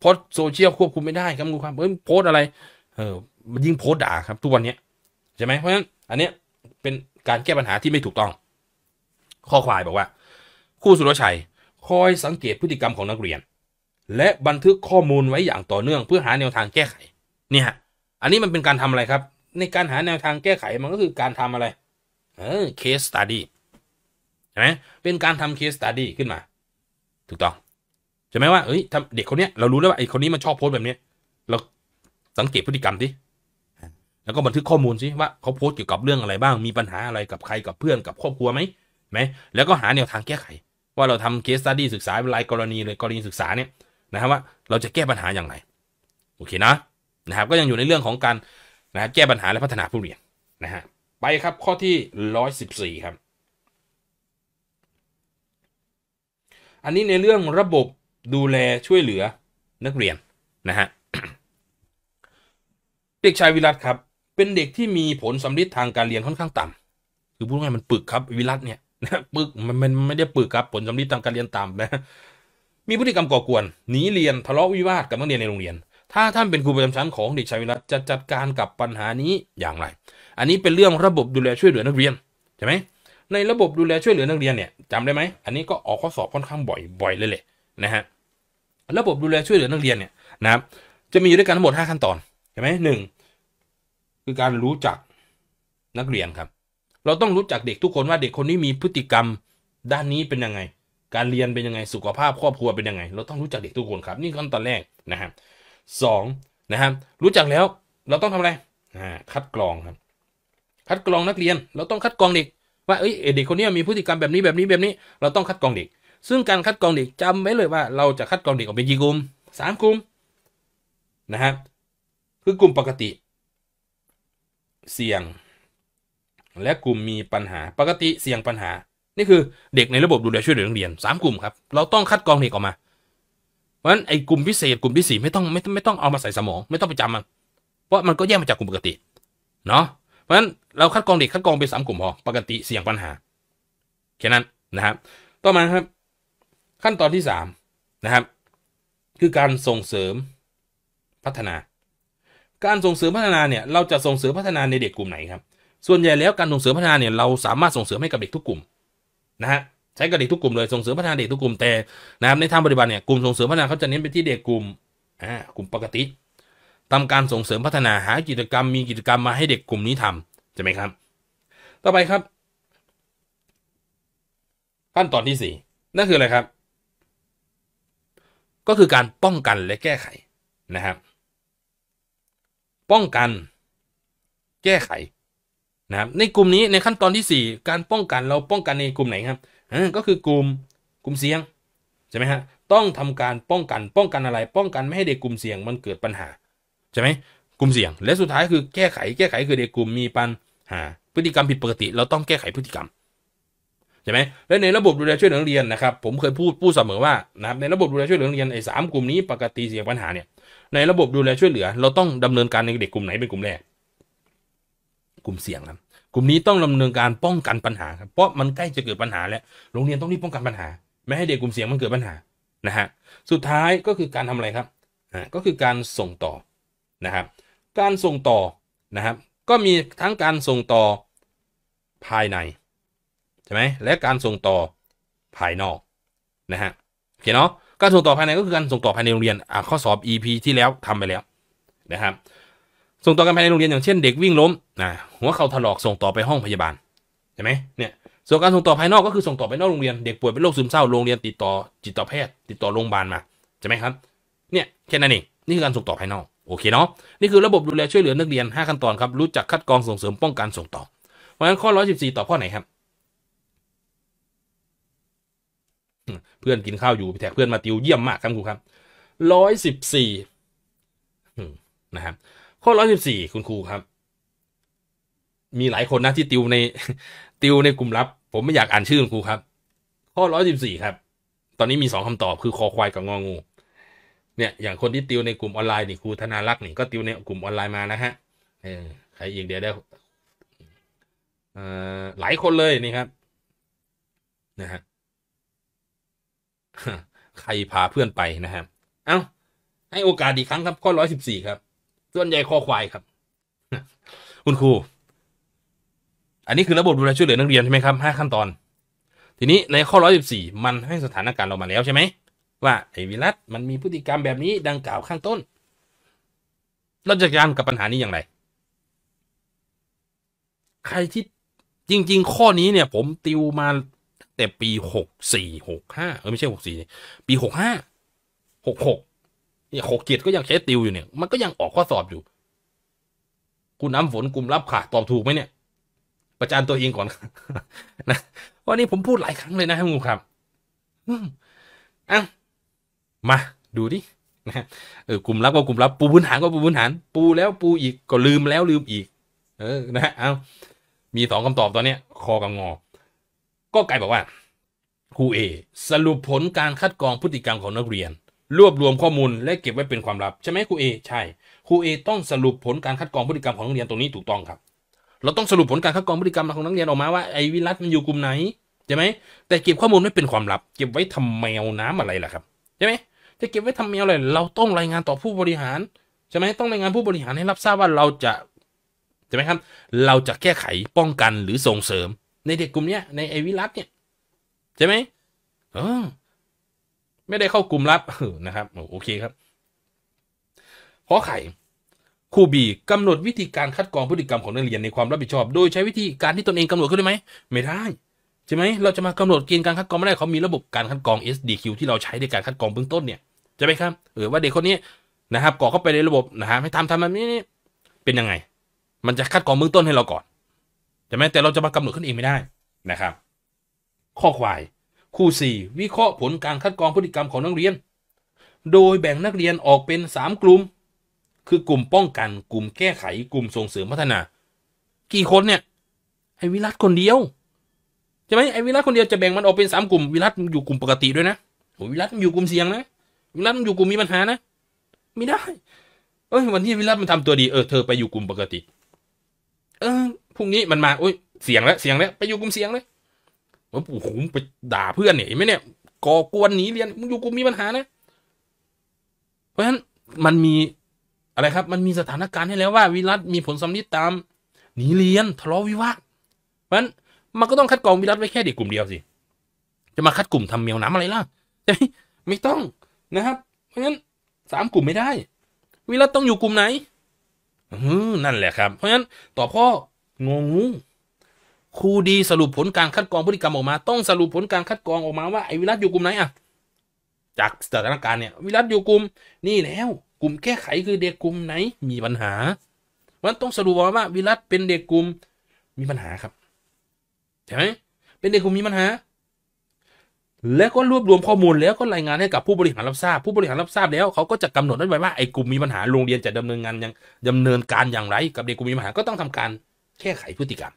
โพสโซเชียลควบคุมไม่ได้ครับคุณครูครับเอ้ยโพสอะไรเออยิ่งโพสด่าครับทุกวันนี้ใช่ไหมเพราะฉะนั้นอันเนี้ยเป็นการแก้ปัญหาที่ไม่ถูกต้องข้อควายบอกว่าครูสุรชัยคอยสังเกตพฤติกรรมของนักเรียนและบันทึกข้อมูลไว้อย่างต่อเนื่องเพื่อหาแนวทางแก้ไขเนี่ยอันนี้มันเป็นการทำอะไรครับในการหาแนวทางแก้ไขมันก็คือการทำอะไรเออ case study ใช่ไหมเป็นการทำ case study ขึ้นมาถูกต้องใช่ไหมว่าเอ้ยเด็กคนเนี้ยเรารู้แล้วว่าไอ้คนนี้มันชอบโพสแบบนี้เราสังเกตพฤติกรรมสิแล้วก็บันทึกข้อมูลสิว่าเขาโพสเกี่ยวกับเรื่องอะไรบ้างมีปัญหาอะไรกับใครกับเพื่อนกับครอบครัวไหมไหมแล้วก็หาแนวทางแก้ไขว่าเราทำ case study ศึกษารายกรณีเลยกรณีศึกษาเนี่ยนะครับว่าเราจะแก้ปัญหาอย่างไรโอเคนะนะครับก็ยังอยู่ในเรื่องของการนะแก้ปัญหาและพัฒนาผู้เรียนนะฮะไปครับข้อที่ร้อยสิบสี่ครับอันนี้ในเรื่องระบบดูแลช่วยเหลือนักเรียนนะฮะ เด็กชายวิรัตครับเป็นเด็กที่มีผลสัมฤทธิ์ทางการเรียนค่อนข้างต่ำคือพูดง่ายมันปึกครับวิรัตเนี่ยนะปึกมันมันไม่ได้ปึกครับผลสัมฤทธิ์ทางการเรียนต่ำนะมีพฤติกรรมก่อกวนหนีเรียนทะเลาะวิวาทกับนักเรียนในโรงเรียนถ้าท่านเป็นครูประจำชั้นของเด็กชายวิรัตจะจัดการกับปัญหานี้อย่างไรอันนี้เป็นเรื่องระบบดูแลช่วยเหลือนักเรียนใช่ไหมในระบบดูแลช่วยเหลือนักเรียนเนี่ยจำได้ไหมอันนี้ก็ออกข้อสอบค่อนข้างบ่อยบ่อยเลยแหละนะฮะระบบดูแลช่วยเหลือนักเรียนเนี่ยนะครับจะมีอยู่ด้วยกันทั้งหมดห้าขั้นตอนใช่ไหมหนึ่งคือการรู้จักนักเรียนครับเราต้องรู้จักเด็กทุกคนว่าเด็กคนนี้มีพฤติกรรมด้านนี้เป็นยังไงการเรียนเป็นยังไงสุขภาพครอบครัวเป็นยังไงเราต้องรู้จักเด็กทุกคนครับนี่ขั้นตอนแรกนะฮะสองนะครับรู้จักแล้วเราต้องทำอะไรคัดกรองครับ คัดกรองนักเรียนเราต้องคัดกรองเด็กว่าเอ้ยเด็กคนนี้มีพฤติกรรมแบบนี้แบบนี้แบบนี้เราต้องคัดกรองเด็กซึ่งการคัดกรองเด็กจำไว้เลยว่าเราจะคัดกรองเด็กออกเป็นกี่กลุ่มสามกลุ่มนะครับคือกลุ่มปกติเสี่ยงและกลุ่มมีปัญหาปกติเสี่ยงปัญหานี่คือเด็กในระบบดูแลช่วยเหลือนักเรียนสามกลุ่มครับเราต้องคัดกรองเด็กออกมาเพราะฉะนั้นไอ้กลุ่มพิเศษกลุ่มที่สี่ไม่ต้องไม่ไม่ต้องเอามาใส่สมองไม่ต้องไปจำมันเพราะมันก็แยกมาจากกลุ่มปกติเนาะเพราะฉะนั้นเราคัดกรองเด็กคัดกรองเป็นสามกลุ่มพอปกติเสี่ยงปัญหาแค่นั้นนะครับต่อมาครับขั้นตอนที่สามนะครับคือการส่งเสริมพัฒนาการส่งเสริมพัฒนาเนี่ยเราจะส่งเสริมพัฒนาในเด็กกลุ่มไหนครับส่วนใหญ่แล้วการส่งเสริมพัฒนาเนี่ยเราสามารถส่งเสริมให้กับเด็กทุกกลุ่มนะฮะใช้กับเด็กทุกกลุ่มเลยส่งเสริมพัฒนาเด็กทุกกลุ่มแต่นะครับในทางปฏิบัติเนี่ยกลุ่มส่งเสริมพัฒนาเขาจะเน้นไปที่เด็กกลุ่มอ่ากลุ่มปกติทำการส่งเสริมพัฒนาหากิจกรรมมีกิจกรรมมาให้เด็กกลุ่มนี้ทำใช่ไหมครับต่อไปครับขั้นตอนที่สี่นั่นคืออะไรครับก็คือการป้องกันและแก้ไขนะครับป้องกันแก้ไขนะครับในกลุ่มนี้ในขั้นตอนที่สี่การป้องกันเราป้องกันในกลุ่มไหนครับก็คือกลุ่มกลุ่มเสี่ยงใช่ไหมฮะต้องทำการป้องกันป้องกันอะไรป้องกันไม่ให้เด็กกลุ่มเสี่ยงมันเกิดปัญหาใช่ไหมกลุ่มเสี่ยงและสุดท้ายคือแก้ไขแก้ไขคือเด็กกลุ่มมีปัญหาพฤติกรรมผิดปกติเราต้องแก้ไขพฤติกรรมใช่ไหมและในระบบดูแลช่วยเหลือนักเรียนนะครับผมเคยพูดพูดเสมอว่านะครับในระบบดูแลช่วยเหลือนักเรียนไอ้สามกลุ่มนี้ปกติเสี่ยงปัญหาเนี่ยในระบบดูแลช่วยเหลือเราต้องดำเนินการในเด็กกลุ่มไหนเป็นกลุ่มแรกกลุ่มเสี่ยงครับกลุ่มนี้ต้องดำเนินการป้องกันปัญหาครับเพราะมันใกล้จะเกิดปัญหาแล้วโรงเรียนต้องรีบป้องกันปัญหาไม่ให้เด็กกลุ่มเสี่ยงมันเกิดปัญหานะฮะสุดท้ายก็คือการทำอะไรครับอ่าก็คือการส่งต่อนะครับการส่งต่อนะครับก็มีทั้งการส่งต่อภายในใช่ไหมและการส่งต่อภายนอกนะฮะโอเคเนาะการส่งต่อภายในก็คือการส่งต่อภายในโรงเรียนอ่าข้อสอบ อี พี ที่แล้วทำไปแล้วนะครับส่งต่อกันภายในโรงเรียนอย่างเช่นเด็กวิ่งล้มนะหัวเข่าถลอกส่งต่อไปห้องพยาบาลใช่ไหมเนี่ยส่วนการส่งต่อภายนอกก็คือส่งต่อไปนอกโรงเรียนเด็กป่วยเป็นโรคซึมเศร้าโรงเรียนติดต่อจิตแพทย์ติดต่อโรงพยาบาลมาใช่ไหมครับเนี่ยแค่นั้นเองนี่คือการส่งต่อภายนอกโอเคเนาะนี่คือระบบดูแลช่วยเหลือนักเรียนห้าขั้นตอนครับรู้จักคัดกรองส่งเสริมป้องกันส่งต่อเพราะฉะนั้นข้อร้อยสิบสี่ต่อข้อไหนครับเพื่อนกินข้าวอยู่แท็กเพื่อนมาติวเยี่ยมมากครับครูครับหนึ่งร้อยสิบสี่นะครับข้อร้อยสิบสี่คุณครูครับมีหลายคนนะที่ติวในติวในกลุ่มลับผมไม่อยากอ่านชื่อคุณครูครับข้อร้อยสิบสี่ครับตอนนี้มีสองคำตอบคือคอควายกับงองูเนี่ยอย่างคนที่ติวในกลุ่มออนไลน์นี่ครูธนารักษ์นี่ก็ติวในกลุ่มออนไลน์มานะฮะเออใครอีกเดี๋ยวได้เอ่อหลายคนเลยนี่ครับนะฮะใครพาเพื่อนไปนะฮะเอ้าให้โอกาสอีกครั้งครับข้อร้อยสิบสี่ครับส่วนใหญ่คอควายครับคุณครูอันนี้คือระบบดูแลช่วยเหลือนักเรียนใช่ไหมครับห้าขั้นตอนทีนี้ในข้อร้อยสิบสี่มันให้สถานการณ์เรามาแล้วใช่ไหมว่าไอ้วิรัตมันมีพฤติกรรมแบบนี้ดังกล่าวข้างต้นเราจะจัดการกับปัญหานี้อย่างไรใครที่จริงๆข้อนี้เนี่ยผมติวมาแต่ปีหกสี่ หกห้าเออไม่ใช่หกสี่ปีหกห้า หกหกหกเกียรติก็ยังใช้ติวอยู่เนี่ยมันก็ยังออกข้อสอบอยู่คุณน้ำฝนกลุ่มรับขาตอบถูกไหมเนี่ยประจานตัวเองก่อนนะวันนี้ผมพูดหลายครั้งเลยนะคุณครับอ่ะมาดูดินะเออกลุ่มรับก็กลุ่มรับปูพื้นฐานก็ปูพื้นฐานปูแล้วปูอีกก็ลืมแล้วลืมอีกเออนะเอามีสองคำตอบตอนเนี้ยคอกับงอก็ไก่บอกว่าครูเอสรุปผลการคัดกรองพฤติกรรมของนักเรียนรวบรวมข้อมูลและเก็บไว้เป็นความลับใช่ไหมครูเอใช่ครูเอต้องสรุปผลการคัดกรองพฤติกรรมของนักเรียนตรงนี้ถูกต้องครับเราต้องสรุปผลการคัดกรองพฤติกรรมของนักเรียนออกมาว่าไอ้วิรัตมันอยู่กลุ่มไหนใช่ไหมแต่เก็บข้อมูลไม่เป็นความลับเก็บไว้ทำแมวน้ำอะไรล่ะครับใช่ไหมจะเก็บไว้ทำแมวอะไรเราต้องรายงานต่อผู้บริหารใช่ไหมต้องรายงานผู้บริหารให้รับทราบว่าเราจะใช่ไหมครับเราจะแก้ไขป้องกันหรือส่งเสริมในเด็กกลุ่มนี้ในไอ้วิรัตเนี่ยใช่ไหมเออไม่ได้เข้ากลุ่มลับนะครับโอเคครับขอไข่ครูบีกำหนดวิธีการคัดกรองพฤติกรรมของนักเรียนในความรับผิดชอบโดยใช้วิธีการที่ตนเองกำหนดขึ้นได้ไหมไม่ได้ใช่ไหมเราจะมากำหนดเกณฑ์การคัดกรองไม่ได้เขามีระบบการคัดกรอง เอส ดี คิว ที่เราใช้ในการคัดกรองเบื้องต้นเนี่ยใช่ไหมครับเออว่าเด็กคนนี้นะครับก่อเข้าไปในระบบนะครับให้ทำทำแบบนี้เป็นยังไงมันจะคัดกรองเบื้องต้นให้เราก่อน ช่ไหมแต่เราจะมากำหนดขึ้นเองไม่ได้นะครับข้อควายคู่สี่วิเคราะห์ผลการคัดกรองพฤติกรรมของนักเรียนโดยแบ่งนักเรียนออกเป็นสามกลุ่มคือกลุ่มป้องกันกลุ่มแก้ไขกลุ่มส่งเสริมพัฒนากี่คนเนี่ยไอวิรัตคนเดียวใช่ไหมไอวิรัตคนเดียวจะแบ่งมันออกเป็นสามกลุ่มวิรัตอยู่กลุ่มปกติด้วยนะวิรัตอยู่กลุ่มเสี่ยงนะวิรัตอยู่กลุ่มมีปัญหานะไม่ได้เอ้ยวันที่วิรัตมันทำตัวดีเออเธอไปอยู่กลุ่มปกติเออพรุ่งนี้มันมาโอ้ยเสียงแล้วเสียงแล้วไปอยู่กลุ่มเสียงเลยโอ้โหไปด่าเพื่อนเนี่ยเห็นไหมเนี่ยก่อกวนหนีเรียนมึงอยู่กลุ่มมีปัญหานะเพราะฉะนั้นมันมีอะไรครับมันมีสถานการณ์ให้แล้วว่าวิรัตมีผลสัมฤทธิ์ตามหนีเรียนทะเลาะวิวาทเพราะฉะนั้นมันก็ต้องคัดกรองวิรัตไว้แค่เด็กกลุ่มเดียวสิจะมาคัดกลุ่มทำเมียวน้ำอะไรล่ะไม่ต้องนะครับเพราะฉะนั้นสามกลุ่มไม่ได้วิรัตต้องอยู่กลุ่มไหนนั่นแหละครับเพราะฉะนั้นต่อพ่องงครูดีสรุปผลการคัดกรองพฤติกรรมออกมาต้องสรุปผลการคัดกรองออกมาว่าไอ้วิรัตอยู่กลุ่มไหนอะจากสถานการณ์เนี่ยวิรัตอยู่กลุ่มนี่แล้วกลุ่มแก้ไขคือเด็กกลุ่มไหนมีปัญหามันต้องสรุปว่าวิรัตเป็นเด็กกลุ่มมีปัญหาครับใช่ไหมเป็นเด็กกลุ่มมีปัญหาแล้วก็รวบรวมข้อมูลแล้วก็รายงานให้กับผู้บริหารรับทราบผู้บริหารรับทราบแล้วเขาก็จะกำหนดไว้ว่าไอ้กลุ่มมีปัญหาโรงเรียนจะดำเนินงานยังดำเนินการอย่างไรกับเด็กกลุ่มมีปัญหาก็ต้องทำการแก้ไขพฤติกรรม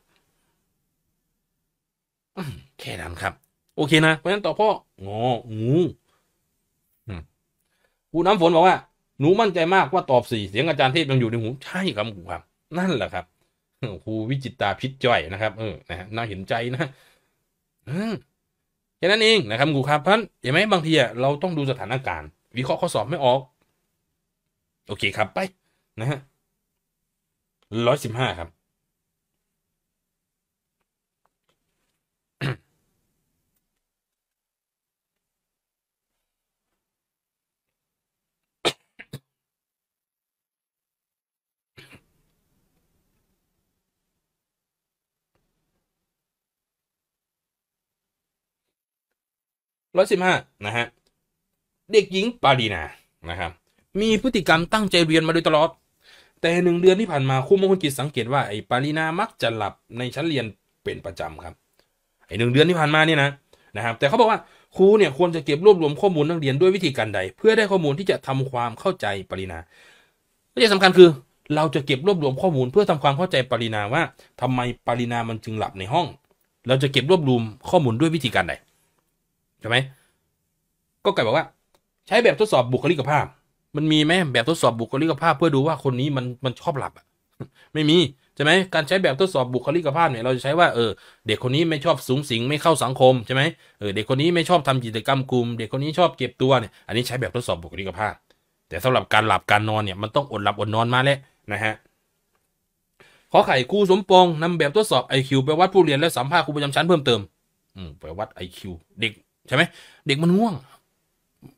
แค่นั้นครับโอเคนะเพราะฉะนั้นต่อพ่ององูผู้น้ำฝนบอกว่าหนูมั่นใจมากว่าตอบสี่เสียงอาจารย์เทพยังอยู่ในหูใช่ครับครูครับนั่นแหละครับครูวิจิตาพิจจ่อยนะครับเออนะน่าเห็นใจนะแค่นั้นเองนะครับครูครับเพราะฉะนั้นเห็นไหมบางทีเราต้องดูสถานการณ์วิเคราะห์ข้อสอบไม่ออกโอเคครับไปนะฮะร้อยสิบห้าครับร้อยสิบห้านะฮะเด็กหญิงปารีนานะครับมีพฤติกรรมตั้งใจเรียนมาโดยตลอดแต่หนึ่งเดือนที่ผ่านมาครูมงคลกิจสังเกตว่าไอ้ปารีนามักจะหลับในชั้นเรียนเป็นประจำครับไอ้หนึ่งเดือนที่ผ่านมาเนี่ยนะนะครับแต่เขาบอกว่าครูเนี่ยควรจะเก็บรวบรวมข้อมูลนักเรียนด้วยวิธีการใดเพื่อได้ข้อมูลที่จะทำความเข้าใจปารีนาและที่สำคัญคือเราจะเก็บรวบรวมข้อมูลเพื่อทำความเข้าใจปารีนาว่าทำไมปารีนามันจึงหลับในห้องเราจะเก็บรวบรวมข้อมูลด้วยวิธีการใดใช่ไหมก็ไก่บอกว่าใช้แบบทดสอบบุคลิกภาพมันมีไหมแบบทดสอบบุคลิกภาพเพื่อดูว่าคนนี้มันมันชอบหลับอ่ะไม่มีใช่ไหมการใช้แบบทดสอบบุคลิกภาพเนี่ยเราจะใช้ว่าเออเด็กคนนี้ไม่ชอบสูงสิงไม่เข้าสังคมใช่ไหมเออเด็กคนนี้ไม่ชอบทำกิจกรรมกลุ่มเด็กคนนี้ชอบเก็บตัวเนี่ยอันนี้ใช้แบบทดสอบบุคลิกภาพแต่สำหรับการหลับการนอนเนี่ยมันต้องอดหลับอดนอนมาแล้วนะฮะขอไข่ครูสมปองนำแบบทดสอบ ไอ คิว ไปวัดผู้เรียนและสัมภาษณ์ครูประจำชั้นเพิ่มเติมอืมไปวัด ไอ คิว เด็กใช่ไหมเด็กมันง่วง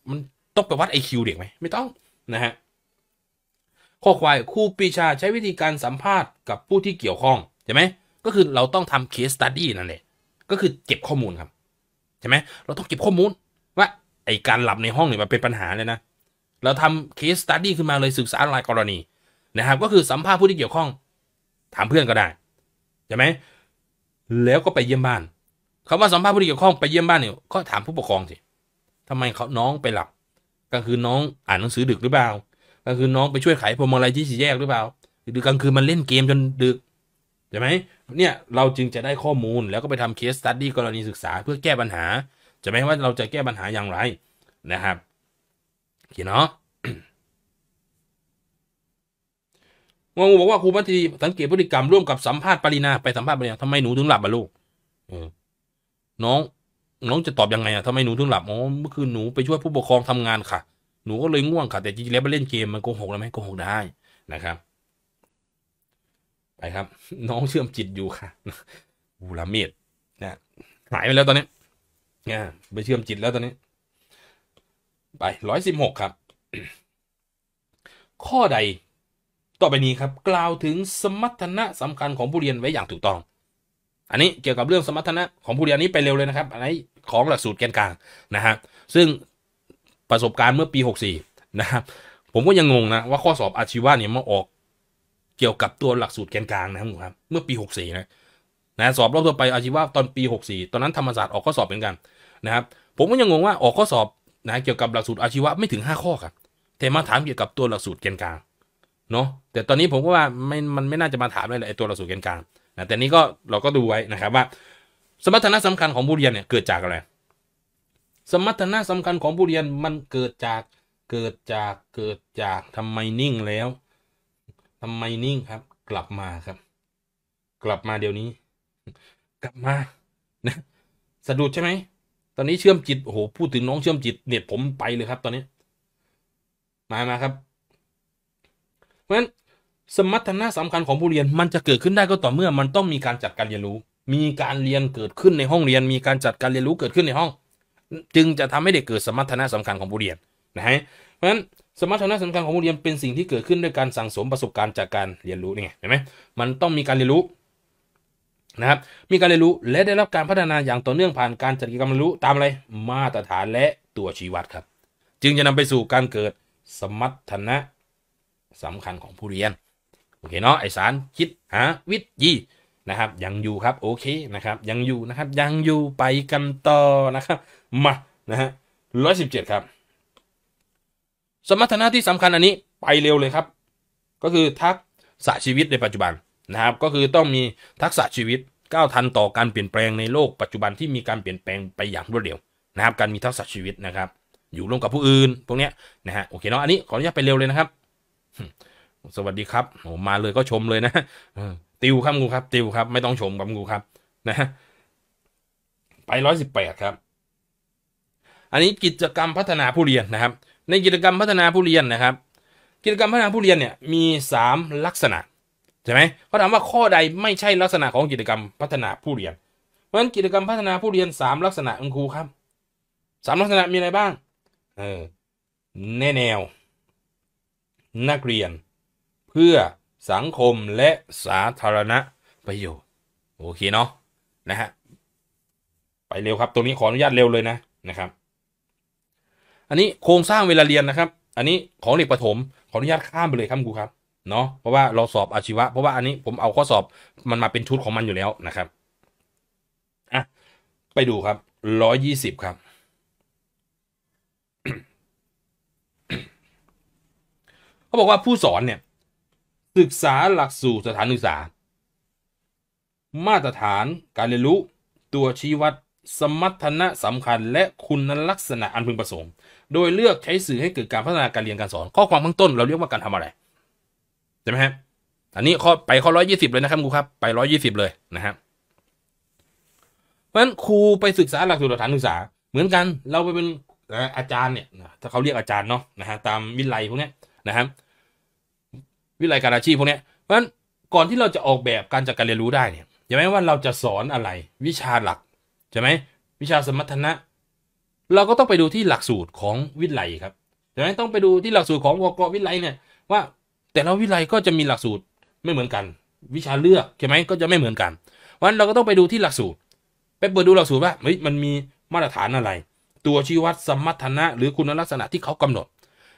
มันต้องไปวัด ไอ คิว เด็กไหมไม่ต้องนะฮะข้อควายครูปรีชาใช้วิธีการสัมภาษณ์กับผู้ที่เกี่ยวข้องใช่ไหมก็คือเราต้องทำ case study นั่นแหละก็คือเก็บข้อมูลครับใช่ไหมเราต้องเก็บข้อมูลว่าไอการหลับในห้องเนี่ยมันเป็นปัญหาเลยนะเราทำ case study ขึ้นมาเลยศึกษารายกรณีนะครับก็คือสัมภาษณ์ผู้ที่เกี่ยวข้องถามเพื่อนก็ได้ใช่ไหมแล้วก็ไปเยี่ยมบ้านคำว่าสัมภาษณ์ผู้ที่เกี่ยวข้องไปเยี่ยมบ้านเนี่ยก็ถามผู้ปกครองสิทำไมเขาน้องไปหลับกลางคืนน้องอ่านหนังสือดึกหรือเปล่ากลางคืนน้องไปช่วยขายพวงมาลัยที่สี่แยกหรือเปล่าหรือกลางคืนมันเล่นเกมจนดึกใช่ไหมเนี่ยเราจึงจะได้ข้อมูลแล้วก็ไปทำ case study กรณีศึกษาเพื่อแก้ปัญหาจะไม่ว่าเราจะแก้ปัญหาอย่างไรนะครับโอเคเนาะงงบอกว่าครูพัฒนีสังเกตพฤติกรรมร่วมกับสัมภาษณ์ปรินาไปสัมภาษณ์ปรินาทำไมหนูถึงหลับบ่ลูกน้องน้องจะตอบยังไงอะทำไมหนูถึงหลับอ๋อเมื่อคืนหนูไปช่วยผู้ปกครองทำงานค่ะหนูก็เลยง่วงค่ะแต่จริงๆแล้วไปเล่นเกมมันโกหกแล้วไหมโกหกได้นะครับไปครับน้องเชื่อมจิตอยู่ค่ะบูราเมดนะหายไปแล้วตอนนี้เนี่ยไปเชื่อมจิตแล้วตอนนี้ไปร้อยสิบหกครับ ข้อใดต่อไปนี้ครับกล่าวถึงสมรรถนะสำคัญของผู้เรียนไว้อย่างถูกต้องอันนี้เกี่ยวกับเรื่องสมรรถนะของผู้เรียนนี้ไปเร็วเลยนะครับอันนี้ของหลักสูตรแกนกลางนะฮะซึ่งประสบการณ์เมื่อปีหกสี่นะครับผมก็ยังงงนะว่าข้อสอบอาชีวะเนี่ยมาออกเกี่ยวกับตัวหลักสูตรแกนกลางนะครับเมื่อปีหกสี่นะ นะสอบรอบต่อไปอาชีวะตอนปีหกสี่ตอนนั้นธรรมศาสตร์ออกข้อสอบเหมือนกันนะครับผมก็ยังงงว่าออกข้อสอบนะเกี่ยวกับหลักสูตรอาชีวะไม่ถึงห้าข้อครับแต่มาถามเกี่ยวกับตัวหลักสูตรแกนกลางเนาะแต่ตอนนี้ผมก็ว่าไม่มันไม่น่าจะมาถามเลยแหละไอ้ตัวหลักสูตรแกนกลางนะแต่นี้ก็เราก็ดูไว้นะครับว่าสมรรถนะสำคัญของผู้เรียนเนี่ยเกิดจากอะไรสมรรถนะสำคัญของผู้เรียนมันเกิดจากเกิดจากเกิดจากทำไมนิ่งแล้วทำไมนิ่งครับกลับมาครับกลับมาเดี๋ยวนี้กลับมานะสะดุดใช่ไหมตอนนี้เชื่อมจิตโอ้โหพูดถึงน้องเชื่อมจิตเน็ตผมไปเลยครับตอนนี้มามาครับเพราะฉะนั้นสมรรถนะสำคัญของผู้เรียนมันจะเกิดขึ้นได้ก็ต่อเมื่อมันต้องมีการจัดการเรียนรู้มีการเรียนเกิดขึ้นในห้องเรียนมีการจัดการเรียนรู้เกิดขึ้นในห้องจึงจะทำให้เด็กเกิดสมรรถนะสำคัญของผู้เรียนนะฮะเพราะฉะนั้นสมรรถนะสำคัญของผู้เรียนเป็นสิ่งที่เกิดขึ้นด้วยการสั่งสมประสบการณ์จากการเรียนรู้นี่ไงเห็นไหมมันต้องมีการเรียนรู้นะครับมีการเรียนรู้และได้รับการพัฒนาอย่างต่อเนื่องผ่านการจัดกิจกรรมเรียนรู้ตามอะไรมาตรฐานและตัวชี้วัดครับจึงจะนำไปสู่การเกิดสมรรถนะสำคัญของผู้เรียนโอเคเนาะไอสารคิดหาวิทย์นะครับยังอยู่ครับโอเคนะครับยังอยู่นะครับยังอยู่ไปกันต่อนะครับมานะฮะร้อยสิบเจ็ดครับสมรรถนะที่สำคัญอันนี้ไปเร็วเลยครับก็คือทักษะชีวิตในปัจจุบันนะครับก็คือต้องมีทักษะชีวิตก้าวทันต่อการเปลี่ยนแปลงในโลกปัจจุบันที่มีการเปลี่ยนแปลงไปอย่างรวดเร็วนะครับการมีทักษะชีวิตนะครับอยู่ร่วมกับผู้อื่นพวกเนี้ยนะฮะโอเคเนาะอันนี้ขออนุญาตไปเร็วเลยนะครับสวัสดีครับผมมาเลยก็ชมเลยนะติวครับงูครับติวครับไม่ต้องชมกับงูครับนะไปร้อยสิบแปดครับอันนี้กิจกรรมพัฒนาผู้เรียนนะครับในกิจกรรมพัฒนาผู้เรียนนะครับกิจกรรมพัฒนาผู้เรียนเนี่ยมีสามลักษณะใช่ไหมเขาถามว่าข้อใดไม่ใช่ลักษณะของกิจกรรมพัฒนาผู้เรียนเพราะฉะนั้นกิจกรรมพัฒนาผู้เรียนสามลักษณะองครูครับสามลักษณะมีอะไรบ้างเออแนแนวนักเรียนเพื่อสังคมและสาธารณประโยชน์โอเคเนาะนะฮะไปเร็วครับตรงนี้ขออนุญาตเร็วเลยนะนะครับอันนี้โครงสร้างเวลาเรียนนะครับอันนี้ของเด็กประถมขออนุญาตข้ามไปเลยครับครูครับเนาะเพราะว่าเราสอบอาชีวะเพราะว่าอันนี้ผมเอาข้อสอบมันมาเป็นชุดของมันอยู่แล้วนะครับอ่ะไปดูครับร้อยยี่สิบครับ เขาบอกว่าผู้สอนเนี่ยศึกษาหลักสูตรสถานศึกษามาตรฐานการเรียนรู้ตัวชี้วัดสมรรถนะสำคัญและคุณลักษณะอันพึงประสงค์โดยเลือกใช้สื่อให้เกิดการพัฒนาการเรียนการสอนข้อความข้างต้นเราเรียกว่าการทำอะไรใช่ไหมฮะอันนี้ข้อไปข้อร้อยยี่สิบเลยนะครับครูครับไปร้อยยี่สิบเลยนะฮะเพราะฉะนั้นครูไปศึกษาหลักสูตรสถานศึกษาเหมือนกันเราไปเป็นอาจารย์เนี่ยถ้าเขาเรียกอาจารย์เนาะนะฮะตามวิทยาลัยพวกนี้นะครับวิทยาลัยการอาชีพพวกนี้เพราะฉะนั้นก่อนที่เราจะออกแบบการจัดการเรียนรู้ได้เนี่ยอย่าไม่ว่าเราจะสอนอะไรวิชาหลักใช่ไหมวิชาสมรรถนะเราก็ต้องไปดูที่หลักสูตรของวิทยาลัยครับใช่ไหมต้องไปดูที่หลักสูตรของวก.วิทยาลัยเนี่ยว่าแต่ละวิทยาลัยก็จะมีหลักสูตรไม่เหมือนกันวิชาเลือกใช่ไหมก็จะไม่เหมือนกันวันเราก็ต้องไปดูที่หลักสูตรไปเปิดดูหลักสูตรว่าเฮ้ยมันมีมาตรฐานอะไรตัวชี้วัดสมรรถนะหรือคุณลักษณะที่เขากำหนด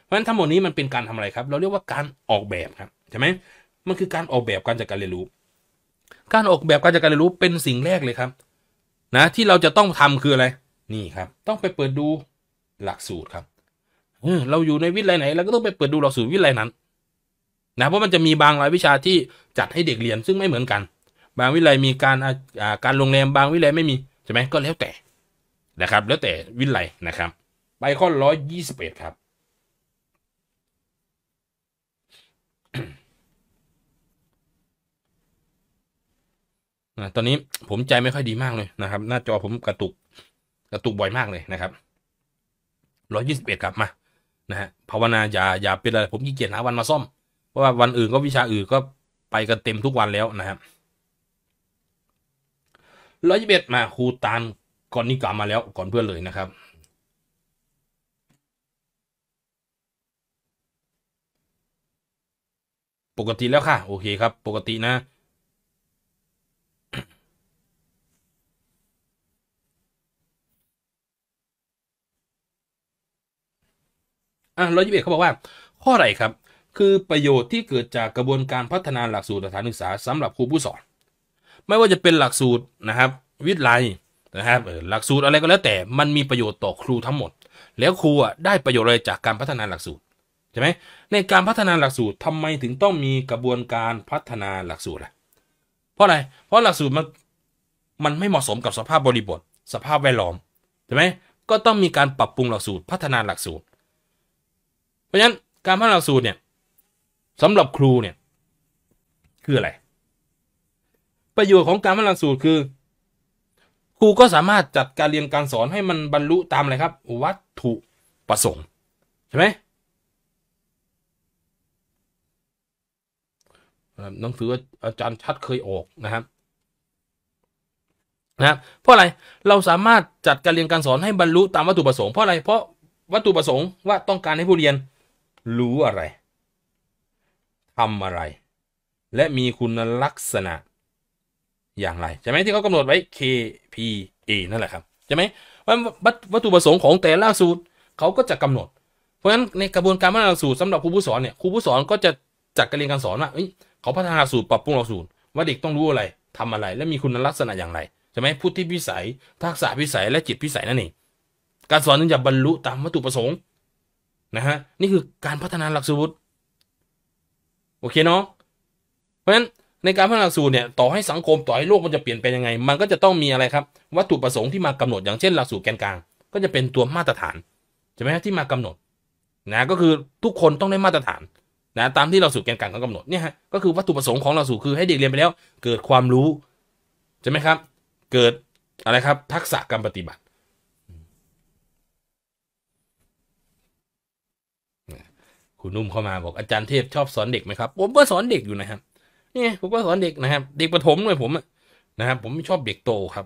เพราะฉะนั้นทั้งหมดนี้มันเป็นการทำอะไรครับเราเรียกว่าการออกแบบครับใช่ไหมมันคือการออกแบบการจัดการเรียนรู้การออกแบบการจัดการเรียนรู้เป็นสิ่งแรกเลยครับนะที่เราจะต้องทำคืออะไรนี่ครับต้องไปเปิดดูหลักสูตรครับเออเราอยู่ในวิทยาลัยไหนเราก็ต้องไปเปิดดูหลักสูตรวิทยาลัยนั้นนะเพราะมันจะมีบางรายวิชาที่จัดให้เด็กเรียนซึ่งไม่เหมือนกันบางวิทยาลัยมีการการโรงแรมบางวิทยาลัยไม่มีใช่ไหมก็แล้วแต่นะครับแล้วแต่วิทยาลัยนะครับไปข้อร้อยยี่สิบเอ็ดครับตอนนี้ผมใจไม่ค่อยดีมากเลยนะครับหน้าจอผมกระตุกกระตุกบ่อยมากเลยนะครับร้อยยี่สิบเอ็ดกลับมานะฮะภาวนาอย่าอย่าเป็นอะไรผมขี้เกียจหาวันมาซ่อมเพราะว่าวันอื่นก็วิชาอื่นก็ไปกันเต็มทุกวันแล้วนะครับร้อยยี่สิบเอ็ดมาครูตาลก่อนนี้กลับมาแล้วก่อนเพื่อนเลยนะครับปกติแล้วค่ะโอเคครับปกตินะอ่ะร้อยยี่สิบเอ็ดเขาบอกว่าข้อไหนครับคือประโยชน์ที่เกิดจากกระบวนการพัฒนาหลักสูตรสถานศึกษาสำหรับครูผู้สอน ไม่ว่าจะเป็นหลักสูตรนะครับวิทย์ไลนะครับหลักสูตรอะไรก็แล้วแต่มันมีประโยชน์ต่อครูทั้งหมดแล้วครูอ่ะได้ประโยชน์อะไรจากการพัฒนาหลักสูตรใช่ไหมในการพัฒนาหลักสูตรทำไมถึงต้องมีกระบวนการพัฒนาหลักสูตรล่ะเพราะอะไรเพราะหลักสูตรมันมันไม่เหมาะสมกับสภาพบริบทสภาพแวดล้อมใช่ไหมก็ต้องมีการปรับปรุงหลักสูตรพัฒนาหลักสูตรเพราะฉะนั้นการพัฒนาหลักสูตรเนี่ยสำหรับครูเนี่ยคืออะไรประโยชน์ของการพัฒนาหลักสูตรคือครูก็สามารถจัดการเรียนการสอนให้มันบรรลุตามอะไรครับวัตถุประสงค์ใช่ไหมหนังสืออาจารย์ชัดเคยออกนะครับนะเพราะอะไรเราสามารถจัดการเรียนการสอนให้บรรลุตามวัตถุประสงค์เพราะอะไรเพราะวัตถุประสงค์ว่าต้องการให้ผู้เรียนรู้อะไรทำอะไรและมีคุณลักษณะอย่างไรใช่ไหมที่เขากำหนดไว้ เค พี เอ นั่นแหละครับใช่ไหมวัตถุประสงค์ของแต่ละสูตรเขาก็จะกำหนดเพราะฉะนั้นในกระบวนการพัฒนาสูตรสำหรับครูผู้สอนเนี่ยครูผู้สอนก็จะจัดการเรียนการสอนว่าเขาพัฒนาสูตรปรับปรุงหลักสูตรว่าเด็กต้องรู้อะไรทำอะไรและมีคุณลักษณะอย่างไรใช่ไหมพุทธิพิสัยทักษะพิสัยและจิตพิสัยนั่นเองการสอนต้องจะบรรลุตามวัตถุประสงค์นะฮะนี่คือการพัฒนาหลักสูตรโอเคเนาะเพราะฉะนั้นในการพัฒนาหลักสูตรเนี่ยต่อให้สังคมต่อให้โลกมันจะเปลี่ยนไปยังไงมันก็จะต้องมีอะไรครับวัตถุประสงค์ที่มากำหนดอย่างเช่นหลักสูตรแกนกลางก็จะเป็นตัวมาตรฐานใช่ไหมที่มากำหนดนะก็คือทุกคนต้องได้มาตรฐานนะตามที่หลักสูตรแกนกลางเขากำหนดเนี่ยฮะก็คือวัตถุประสงค์ของหลักสูตรคือให้เด็กเรียนไปแล้วเกิดความรู้ใช่ไหมครับเกิดอะไรครับทักษะการปฏิบัติคุณนุ่มเข้ามาบอกอาจารย์เทพชอบสอนเด็กไหมครับผมก็สอนเด็กอยู่นะครับเนี่ยผมก็สอนเด็กนะครับเด็กประถมเลยผมนะครับผมชอบเด็กโตครับ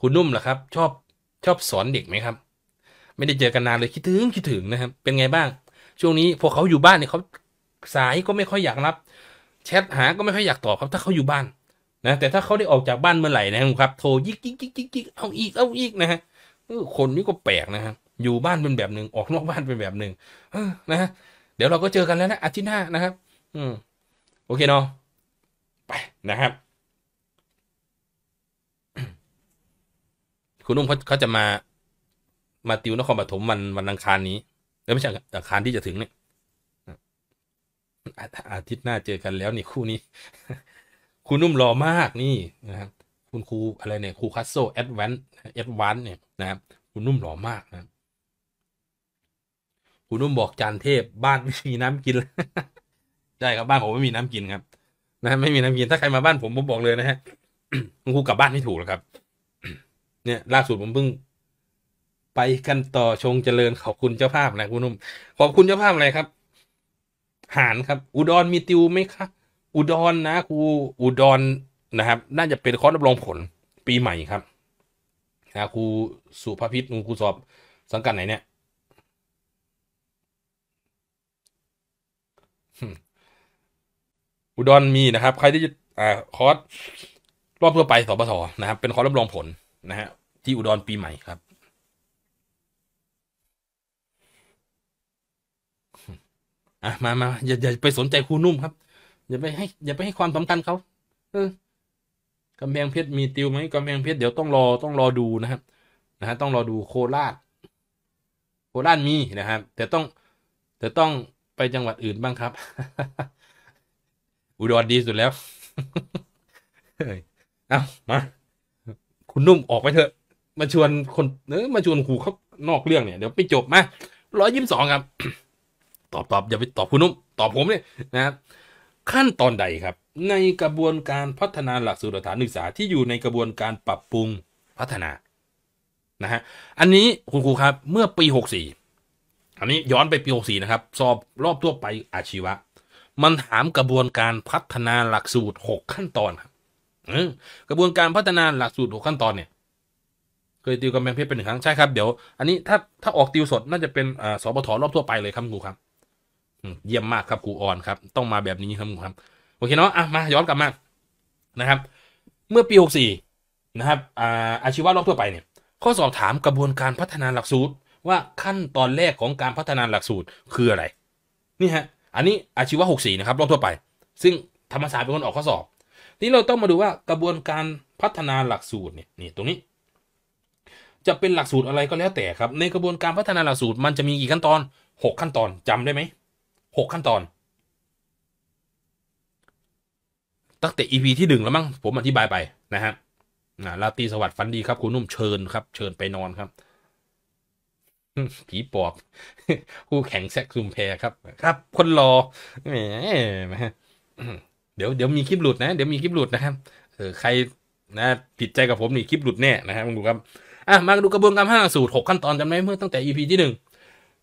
คุณนุ่มเหรอครับชอบชอบสอนเด็กไหมครับไม่ได้เจอกันนานเลยคิดถึงคิดถึงนะครับเป็นไงบ้างช่วงนี้พอเขาอยู่บ้านเนี่ยเขาสายก็ไม่ค่อยอยากรับแชทหาก็ไม่ค่อยอยากตอบครับถ้าเขาอยู่บ้านนะแต่ถ้าเขาได้ออกจากบ้านเมื่อไหร่นะครับโทรยิกยิกยิกยิกยิกเอาอีกเอาอีกนะฮะคนนี้ก็แปลกนะฮะอยู่บ้านเป็นแบบหนึ่งออกนอกบ้านเป็นแบบหนึ่งนะฮะเดี๋ยวเราก็เจอกันแล้วนะอาทิตย์หน้านะครับอืมโอเคเนาะไปนะครับคุณนุ่มเขาจะมามาติวนครปฐมวันวันอังคารนี้แล้วไม่ใช่อังคารที่จะถึงเนี่ยอาทิตย์หน้าเจอกันแล้วนี่คู่นี้คุณนุ่มรอมากนี่นะครับคุณครูอะไรเนี่ยครูคัสโซแอดแวนซ์แอดวานซ์เนี่ยนะครับคุณนุ่มหล่อมากนะคุณนุ่มบอกจานเทพบ้านไม่มีน้ำกินใช่ครับบ้านผมไม่มีน้ำกินครับนะไม่มีน้ำกินถ้าใครมาบ้านผมผมบอกเลยนะฮะคุณครูกลับบ้านไม่ถูกหรอกครับเนี่ยล่าสุดผมเพิ่งไปกันต่อชงเจริญขอบคุณเจ้าภาพนะคุณนุ่มขอบคุณเจ้าภาพอะไรครับหารครับอุดรมีติวไหมคะอุดรนะครูอุดร น, นะครับน่าจะเป็นคอร์สรับรองผลปีใหม่ครับนะครูสุภพิษครูสอบสังกัดไหนเนี่ยอุดรมีนะครับใครที่จะอ่าคอร์สรอบทั่วไปสปสนะครับเป็นคอร์สรับรองผลนะฮะที่อุดรปีใหม่ครับอ่ะมามาอย่าอย่าไปสนใจครูนุ่มครับอย่าไปให้อย่าไปให้ความสำคัญเขาเออกำแพงเพชรมีติวไหมกำแพงเพชรเดี๋ยวต้องรอต้องรอดูนะครับนะฮะต้องรอดูโคราชโคราชมีนะครับแต่ต้องแต่ต้องไปจังหวัดอื่นบ้างครับอุดรดีสุดแล้วเอามาคุณนุ่มออกไปเถอะมาชวนคนเออมาชวนครูเขานอกเรื่องเนี่ยเดี๋ยวไปจบมาร้อยยี่สิบสองครับตอบตอบอย่าไปตอบคุณนุ่มตอบผมเลยนะครับขั้นตอนใดครับในกระบวนการพัฒนาหลักสูตรฐานศึกษาที่อยู่ในกระบวนการปรับปรุงพัฒนานะฮะอันนี้คุณครูครับเมื่อปีหกสี่อันนี้ย้อนไปปีหกสี่นะครับสอบรอบทั่วไปอาชีวะมันถามกระบวนการพัฒนาหลักสูตรหกขั้นตอนครับกระบวนการพัฒนาหลักสูตรหกขั้นตอนเนี่ยเคยติวกำแพงเพชรเป็นหนึ่งครั้งใช่ครับเดี๋ยวอันนี้ถ้าถ้าออกติวสดน่าจะเป็นสปทรอบทั่วไปเลยครับครูครับเยี่ยมมากครับครูออนครับต้องมาแบบนี้ครับครูครับโอเคเนาะอ่ะมาย้อนกลับมานะครับเมื่อปีหกสี่นะครับอ่าอาชีวะรอบทั่วไปเนี่ยข้อสอบถามกระบวนการพัฒนาหลักสูตรว่าขั้นตอนแรกของการพัฒนาหลักสูตรคืออะไรนี่ฮะอันนี้อาชีวะหกสี่นะครับรอบทั่วไปซึ่งธรรมศาสตร์เป็นคนออกข้อสอบ นี่เราต้องมาดูว่ากระบวนการพัฒนาหลักสูตรเนี่ยนี่ตรงนี้จะเป็นหลักสูตรอะไรก็แล้วแต่ครับในกระบวนการพัฒนาหลักสูตรมันจะมีกี่ขั้นตอนหกขั้นตอนจำได้ไหมหกขั้นตอนตั้งแต่ อี พี ที่หนึ่งแล้วมั้งผมอธิบายไปนะฮะราตรีสวัสดิ์ฝันดีครับคุณนุ่มเชิญครับเชิญไปนอนครับผีปอบคู่แข่งแซกซุมแพรครับครับคนรอแหมเดี๋ยวเดี๋ยวมีคลิปหลุดนะเดี๋ยวมีคลิปหลุดนะครับเออใครนะผิดใจกับผมนี่คลิปหลุดแน่นะครับมาดูครับอ่ะมาดูกระบวนการพัฒนาสูตรหกขั้นตอนจำได้เมื่อตั้งแต่ อี พี ที่หนึ่ง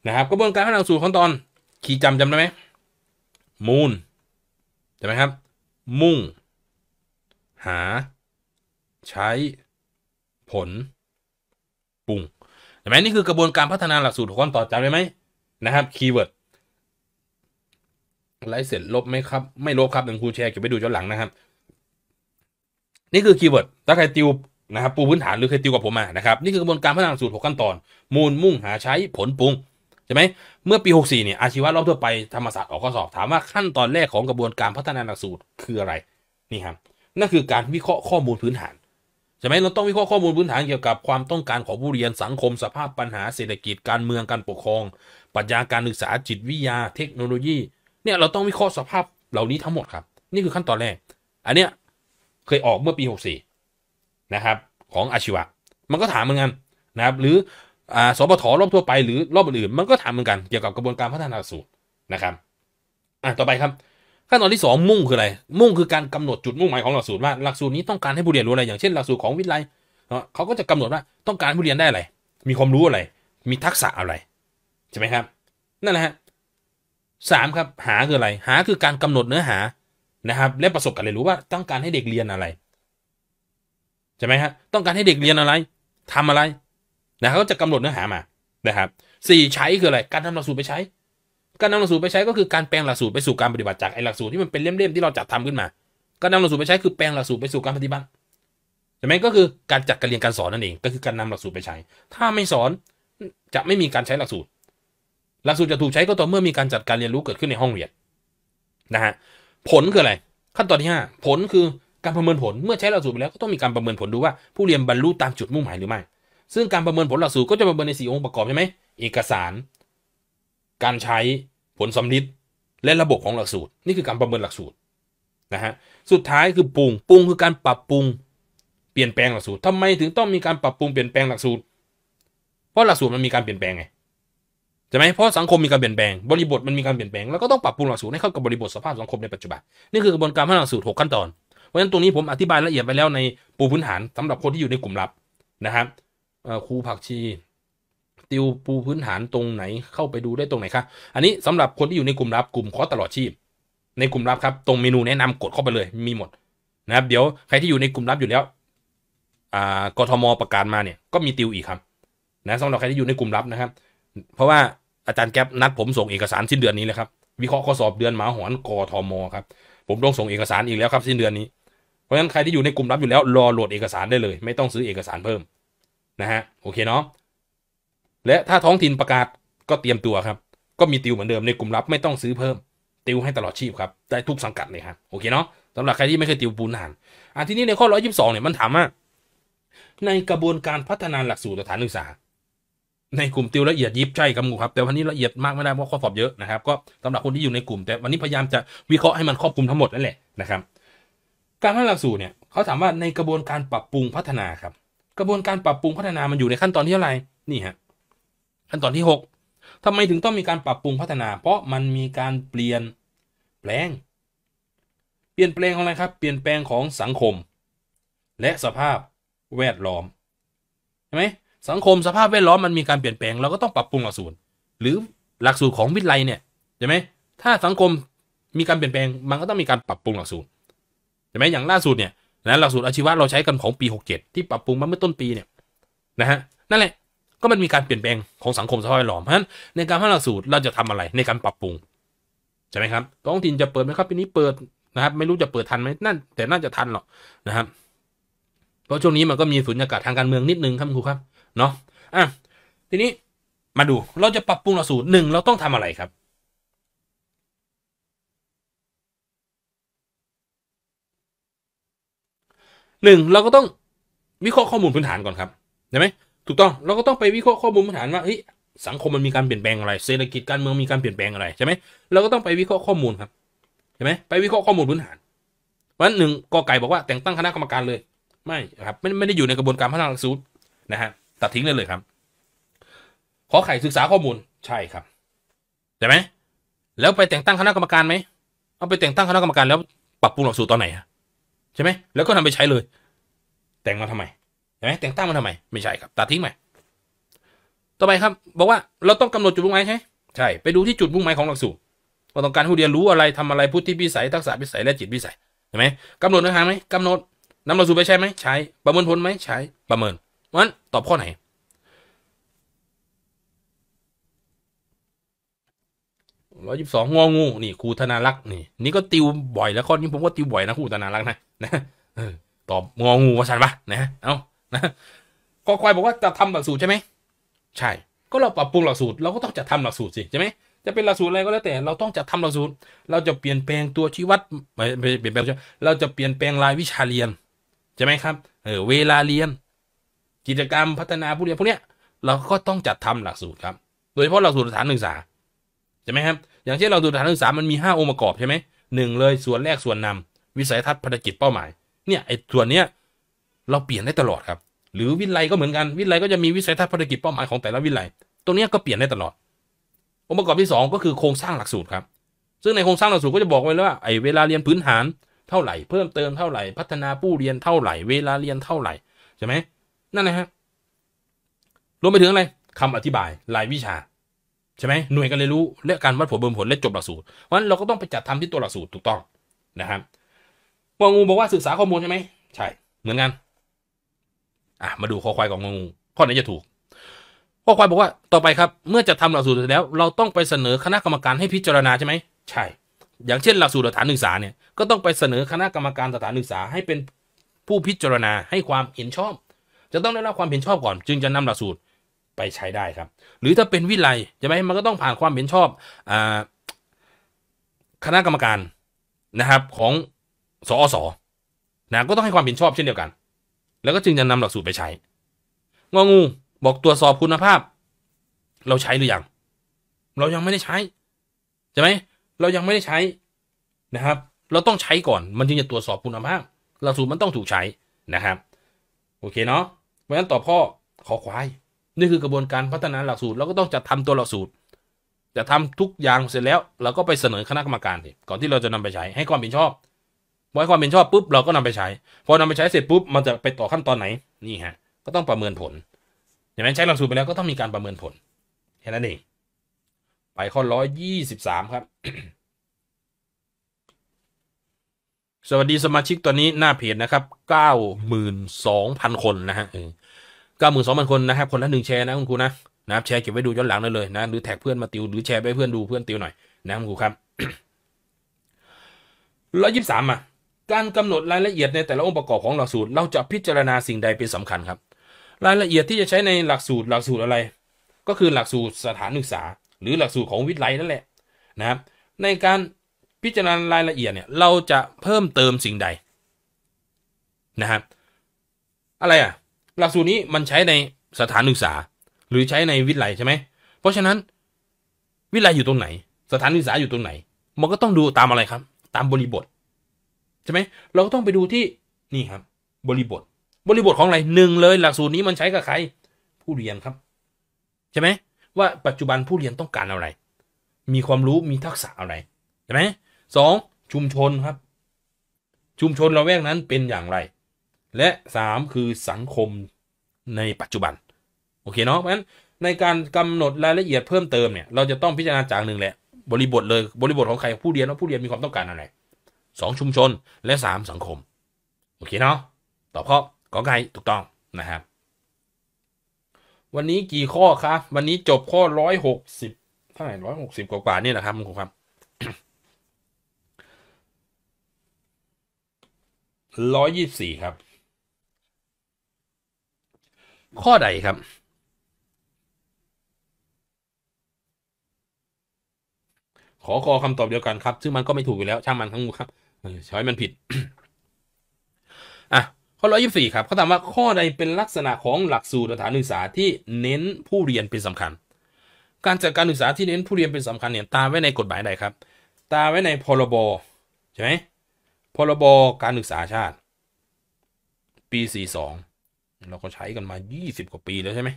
นะครับกระบวนการพัฒนาสูตรขั้นตอนขี่จำจำได้ไหมมูลจำไหมครับมุ่งหาใช้ผลปรุงเห็นไหมนี่คือกระบวนการพัฒนาหลักสูตรขั้นตอนจำได้ไหมนะครับคีย์เวิร์ดไลฟ์เสร็จลบไหมครับไม่ลบครับหนึ่งครูแชร์เก็บไปดูย้อนหลังนะครับนี่คือคีย์เวิร์ดถ้าใครติวนะครับปูพื้นฐานหรือเคยติวกับผมมานะครับนี่คือกระบวนการพัฒนาหลักสูตรหกขั้นตอนมูลมุ่งหาใช้ผลปรุงใช่ไหมเมื่อปีหกสี่เนี่ยอาชีวะรอบทั่วไปธรรมศาสตร์ออกข้อสอบถามว่าขั้นตอนแรกของกระบวนการพัฒนาหลักสูตรคืออะไรนี่ครับนั่นคือการวิเคราะห์ข้อมูลพื้นฐานใช่ไหมเราต้องวิเคราะห์ข้อมูลพื้นฐานเกี่ยวกับความต้องการของผู้เรียนสังคมสภาพปัญหาเศรษฐกิจการเมืองการปกครองปรัชญาการศึกษาจิตวิทยาเทคโนโลยีเนี่ยเราต้องวิเคราะห์สภาพเหล่านี้ทั้งหมดครับนี่คือขั้นตอนแรกอันเนี้ยเคยออกเมื่อปีหกสี่นะครับของอาชีวะมันก็ถามเหมือนกันนะครับหรือสปท.รอบทั่วไปหรือรอบอื่นมันก็ถามเหมือนกันเกี่ยวกับกระบวนการพัฒนาหลักสูตรนะครับอ่ะต่อไปครับขั้นตอนที่สองมุ่งคืออะไรมุ่งคือการกำหนดจุดมุ่งหมายของหลักสูตรว่าหลักสูตรนี้ต้องการให้ผู้เรียนรู้อะไรอย่างเช่นหลักสูตรของวิทยาลัยเนาะเขาก็จะกำหนดว่าต้องการผู้เรียนได้อะไรมีความรู้อะไรมีทักษะอะไรใช่ไหมครับนั่นแหละฮะสามครับหาคืออะไรหาคือการกำหนดเนื้อหานะครับและประสบการณ์เรียนรู้ว่าต้องการให้เด็กเรียนอะไรใช่ไหมฮะต้องการให้เด็กเรียนอะไรทำอะไรนะเขาจะกำหนดเนื้อหามานะครับสี่ใช้คืออะไรการทำหลักสูตรไปใช้การนำหลักสูตรไปใช้ก็คือการแปลงหลักสูตรไปสู่การปฏิบัติจากไอหลักสูตรที่มันเป็นเล่มๆที่เราจัดทำขึ้นมาการนำหลักสูตรไปใช้คือแปลงหลักสูตรไปสู่การปฏิบัติใช่ไหมก็คือการจัดการเรียนการสอนนั่นเองก็คือการนำหลักสูตรไปใช้ถ้าไม่สอนจะไม่มีการใช้หลักสูตรหลักสูตรจะถูกใช้ก็ต่อเมื่อมีการจัดการเรียนรู้เกิดขึ้นในห้องเรียนนะฮะผลคืออะไรขั้นตอนที่ห้าผลคือการประเมินผลเมื่อใช้หลักสูตรไปแล้วก็ต้องมีการประเมินผลดูว่าผู้เรียนบรรลุตามจุดมุ่งหมายหรือไม่ซึ่งการประเมินผลหลักสูตรก็จะประเมินในสี่องค์ประกอบใช่ไหมเอกสารการใช้ผลสัมฤทธิ์และระบบของหลักสูตรนี่คือการประเมินหลักสูตรนะฮะสุดท้ายคือปรุงปรุงคือการปรับปรุงเปลี่ยนแปลงหลักสูตรทำไมถึงต้องมีการปรับปรุงเปลี่ยนแปลงหลักสูตรเพราะหลักสูตรมันมีการเปลี่ยนแปลงไงใช่ไหมเพราะสังคมมีการเปลี่ยนแปลงบริบทมันมีการเปลี่ยนแปลงแล้วก็ต้องปรับปรุงหลักสูตรให้เข้ากับบริบทสภาพสังคมในปัจจุบันนี่คือกระบวนการพัฒนาหลักสูตรหกขั้นตอนเพราะฉะนั้นตรงนี้ผมอธิบายละเอียดไปแล้วในปูพื้นฐานสำหรับคนที่อยู่ในกลุ่มลับนะครับครูผักชีติวปูพื้นฐานตรงไหนเข้าไปดูได้ตรงไหนครับอันนี้สำหรับคนที่อยู่ในกลุ่มลับกลุ่มคอร์สตลอดชีพในกลุ่มลับครับตรงเมนูแนะนำกดเข้าไปเลยมีหมดนะครับเดี๋ยวใครที่อยู่ในกลุ่มลับอยู่แล้วอ่ากทมประกาศมาเนี่ยก็มีติวอีกครับนะสำหรับใครที่อยู่ในกลุ่มลับนะครับเพราะว่าอาจารย์แก๊ปนัดผมส่งเอกสารสิ้นเดือนนี้เลยครับวิเคราะห์ข้อสอบเดือนหมาหอนกทมครับผมต้องส่งเอกสารอีกแล้วครับสิ้นเดือนนี้เพราะฉะนั้นใครที่อยู่ในกลุ่มลับอยู่แล้วรอโหลดเอกสารได้เลยไม่ต้องซื้อเอกสารเพิ่มนะฮะโอเคเนาะและถ้าท้องถิ่นประกาศก็เตรียมตัวครับก็มีติวเหมือนเดิมในกลุ่มลับไม่ต้องซื้อเพิ่มติวให้ตลอดชีพครับได้ทุกสังกัดเลยครับโอเคเนาะสำหรับใครที่ไม่เคยติวปูนฐานอ่ะทีนี้ในข้อหนึ่งร้อยยี่สิบสองเนี่ยมันถามว่าในกระบวนการพัฒนาหลักสูตรสถานศึกษาในกลุ่มติวละเอียดยิบใช่ครับงูครับแต่วันนี้ละเอียดมากไม่ได้เพราะข้อสอบเยอะนะครับก็สำหรับคนที่อยู่ในกลุ่มแต่วันนี้พยายามจะวิเคราะห์ให้มันครอบคลุมทั้งหมดนั่นแหละนะครับการพัฒนาหลักสูตรเนี่ยเขาถามว่าในกระบวนการปรับปรุงพัฒนาครับกระบวนการปรับปรุงพัฒนามันอยู่ในขั้นตอนที่เท่าไหร่นี่ฮะขั้นตอนที่หกทำไมถึงต้องมีการปรับปรุงพัฒนาเพราะมันมีการเปลี่ยนแปลงเปลี่ยนแปลงของอะไรครับเปลี่ยนแปลงของสังคมและสภาพแวดล้อมใช่ไหมสังคมสภาพแวดล้อมมันมีการเปลี่ยนแปลงเราก็ต้องปรับปรุงหลักสูตรหรือหลักสูตรของวิทยาลัยเนี่ยใช่ไหมถ้าสังคมมีการเปลี่ยนแปลงมันก็ต้องมีการปรับปรุงหลักสูตรใช่ไหมอย่างล่าสุดเนี่ยนะหลักสูตรอาชีวะเราใช้กันของปีหกเจ็ดที่ปรับปรุงมาเมื่อต้นปีเนี่ยนะฮะนั่นแหละก็มันมีการเปลี่ยนแปลงของสังคมสภาพแวดล้อมเพราะฉะนั้นในการพัฒนาหลักสูตรเราจะทำอะไรในการปรับปรุงใช่ไหมครับท้องถิ่นจะเปิดไหมครับปีนี้เปิดนะครับไม่รู้จะเปิดทันไหมนั่นแต่น่าจะทันหรอกนะครับเพราะช่วงนี้มันก็มีสุญญากาศทางการเมืองนิดนึงครับครูครับเนาะอ่ะทีนี้มาดูเราจะปรับปรุงหลักสูตรหนึ่งเราต้องทำอะไรครับ หนึ่งเราก็ต้องวิเคราะห์ข้อมูลพื้นฐานก่อนครับใช่ไหมถูกต้องเราก็ต้องไปวิเคราะห์ข้อมูลพื้นฐานว่าเฮ้ยสังคมมันมีการเปลี่ยนแปลงอะไรเศรษฐกิจการเมืองมีการเปลี่ยนแปลงอะไรใช่ไหมเราก็ต้องไปวิเคราะห์ข้อมูลครับใช่ไหมไปวิเคราะห์ข้อมูลพื้นฐานวันหนึ่งกอไก่บอกว่าแต่งตั้งคณะกรรมการเลยไม่ครับไม่ไม่ได้อยู่ในกระบวนการพัฒนาหลักสูตรนะฮะตัดทิ้งเลยเลยครับขอไข่ศึกษาข้อมูลใช่ครับใช่ไหมแล้วไปแต่งตั้งคณะกรรมการไหมเอาไปแต่งตั้งคณะกรรมการแล้วปรับปรุงหลักสูตรตอนไหนใช่ไหมแล้วก็นำไปใช้เลยแต่งมาทำไมใช่ไหมแต่งตั้งมาทำไมไม่ใช่ครับตัดทิ้งไปต่อไปครับบอกว่าเราต้องกำหนดจุดมุ่งหมายใช่ใช่ไปดูที่จุดมุ่งหมายของหลักสูตรเราต้องการผู้เรียนรู้อะไรทำอะไรพุทธิพิสัยทักษะพิสัยและจิตพิสัยใช่ไหมกำหนดเนื้อหาไหมกำหนดนำหลักสูตรไปใช้ไหมใช้ประเมินผลไหมใช้ประเมินงั้นตอบข้อไหนร้อยยี่สิบสองงองูนี่ครูธนารักษ์นี่นี่ก็ติวบ่อยแล้วข้อนี้ผมก็ติวบ่อยนะครูธนารักษ์นะนะตอบงองูว่าฉันปะนะเอานะกอควายบอกว่าจะทำหลักสูตรใช่ไหมใช่ก็เราปรับปรุงหลักสูตรเราก็ต้องจัดทำหลักสูตรสิใช่ไหมจะเป็นหลักสูตรอะไรก็แล้วแต่เราต้องจัดทำหลักสูตรเราจะเปลี่ยนแปลงตัวชี้วัดไม่เปลี่ยนแปลงเราจะเปลี่ยนแปลงรายวิชาเรียนใช่ไหมครับเออเวลาเรียนกิจกรรมพัฒนาผู้เรียนพวกเนี้ยเราก็ต้องจัดทำหลักสูตรครับโดยเฉพาะหลักสูตรสถานศึกษาใช่ไหมครับอย่างเช่นหลักสูตรสถานศึกษามันมีห้าองค์ประกอบใช่ไหมหนึ่งเลยส่วนแรกส่วนนำวิสัยทัศน์ภารกิจเป้าหมายเนี่ยไอ้ส่วนเนี้ยเราเปลี่ยนได้ตลอดครับหรือวิทยาลัยก็เหมือนกันวิทยาลัยก็จะมีวิสัยทัศน์ภารกิจเป้าหมายของแต่ละวิทยาลัยตรงเนี้ยก็เปลี่ยนได้ตลอดองค์ประกอบที่สองก็คือโครงสร้างหลักสูตรครับซึ่งในโครงสร้างหลักสูตรก็จะบอกไว้แล้วว่าไอ้เวลาเรียนพื้นฐานเท่าไหร่เพิ่มเติมเท่าไหร่พัฒนาผู้เรียนเท่าไหร่เวลาเรียนเท่าไหร่ใช่ไหมนั่นนะฮะรวมไปถึงอะไรคำอธิบายรายวิชาใช่ไหมหน่วยการเรียนรู้และการวัดผลเบิ่มผลและจบหลักสูตรเพราะฉะนั้นเราก็ต้องไปจัดทำที่ตัวหลักสูตรถูกต้องนะครับงองูบอกว่าศึกษาข้อมูลใช่ไหมใช่เหมือนกันอ่ะมาดูข้อควายของงองูข้อไหนจะถูกข้อควายบอกว่าต่อไปครับเมื่อจะทำหลักสูตรแล้วเราต้องไปเสนอคณะกรรมการให้พิจารณาใช่ไหมใช่อย่างเช่นหลักสูตรสถานศึกษาเนี่ยก็ต้องไปเสนอคณะกรรมการสถานศึกษาให้เป็นผู้พิจารณาให้ความเห็นชอบจะต้องได้รับความเห็นชอบก่อนจึงจะนำหลักสูตรไปใช้ได้ครับหรือถ้าเป็นวิไลใช่ไหมมันก็ต้องผ่านความเห็นชอบอ่าคณะกรรมการนะครับของสอสนะก็ต้องให้ความเห็นชอบเช่นเดียวกันแล้วก็จึงจะนำหลักสูตรไปใช้งองูบอกตรวจสอบคุณภาพเราใช้หรือยังเรายังไม่ได้ใช้ใช่ไหมเรายังไม่ได้ใช้นะครับเราต้องใช้ก่อนมันจึงจะตรวจสอบคุณภาพหลักสูตรมันต้องถูกใช้นะครับโอเคเนาะเพราะฉะนั้นต่อพ่อขอควายนี่คือกระบวนการพัฒนาหลักสูตรเราก็ต้องจัดทำตัวหลักสูตรจะทำทุกอย่างเสร็จแล้วเราก็ไปเสนอคณะกรรมการก่อนที่เราจะนำไปใช้ให้ความเห็นชอบพอให้ความเห็นชอบปุ๊บเราก็นำไปใช้พอนำไปใช้เสร็จปุ๊บมันจะไปต่อขั้นตอนไหนนี่ฮะก็ต้องประเมินผลอย่างนั้นใช้หลักสูตรไปแล้วก็ต้องมีการประเมินผลแค่นั้นเองไปข้อร้อยยี่สิบสามครับ สวัสดีสมาชิกตอนนี้หน้าเพจนะครับเก้าหมื่นสองพันคนนะฮะเก้าหมื่นสองพันคนนะครับคนละหนึ่งแชร์นะคุณครูนะนะครับแชร์เก็บไว้ดูย้อนหลังได้เลยนะหรือแท็กเพื่อนมาติวหรือแชร์ไปเพื่อนดูเพื่อนติวหน่อยนะคุณครูครับร้อยยี่สิบสามอ่ะการกำหนดรายละเอียดในแต่ละองค์ประกอบของหลักสูตรเราจะพิจารณาสิ่งใดเป็นสำคัญครับรายละเอียดที่จะใช้ในหลักสูตรหลักสูตรอะไรก็คือหลักสูตรสถานศึกษาหรือหลักสูตรของวิทยาลัยนั่นแหละนะครับในการพิจารณารายละเอียดเนี่ยเราจะเพิ่มเติมสิ่งใดนะครับอะไรอ่ะหลักสูตรนี้มันใช้ในสถานศึกษาหรือใช้ในวิทยาลัยใช่ไหมเพราะฉะนั้นวิทยาลัยอยู่ตรงไหนสถานศึกษาอยู่ตรงไหนมันก็ต้องดูตามอะไรครับตามบริบทใช่ไหมเราก็ต้องไปดูที่นี่ครับบริบทบริบทของอะไรหนึ่งเลยหลักสูตรนี้มันใช้กับใครผู้เรียนครับใช่ไหมว่าปัจจุบันผู้เรียนต้องการอะไรมีความรู้มีทักษะอะไรใช่ไหมสองชุมชนครับชุมชนละแวกนั้นเป็นอย่างไรและสามคือสังคมในปัจจุบันโอเคเนาะเพราะฉะนั้นในการกำหนดรายละเอียดเพิ่มเติมเนี่ยเราจะต้องพิจารณาจากหนึ่งแหละบริบทเลยบริบทของใครผู้เรียนว่าผู้เรียนมีความต้องการอะไรสองชุมชนและสามสังคมโอเคเนาะตอบข้อกอไก่ถูกต้องนะครับวันนี้กี่ข้อครับวันนี้จบข้อร้อยหกสิบเท่าไหร่ร้อยหกสิบกว่าๆนี่แหละครับคุณครูครับร้อยยี่สิบสี่ครับข้อใดครับขอคอคำตอบเดียวกันครับซึ่งมันก็ไม่ถูกอยู่แล้วช่างมันทั้งหมดครับช้อยมันผิดอ่ะ ข้อหนึ่งร้อยยี่สิบสี่ครับเขาถามว่าข้อใดเป็นลักษณะของหลักสูตรสถานศึกษาที่เน้นผู้เรียนเป็นสำคัญการจัดการศึกษาที่เน้นผู้เรียนเป็นสำคัญเนี่ยตาไว้ในกฎหมายใดครับตาไว้ในพรบใช่ไหมพรบการศึกษาชาติปีสี่สิบสองเราก็ใช้กันมายี่สิบกว่าปีแล้วใช่ไหม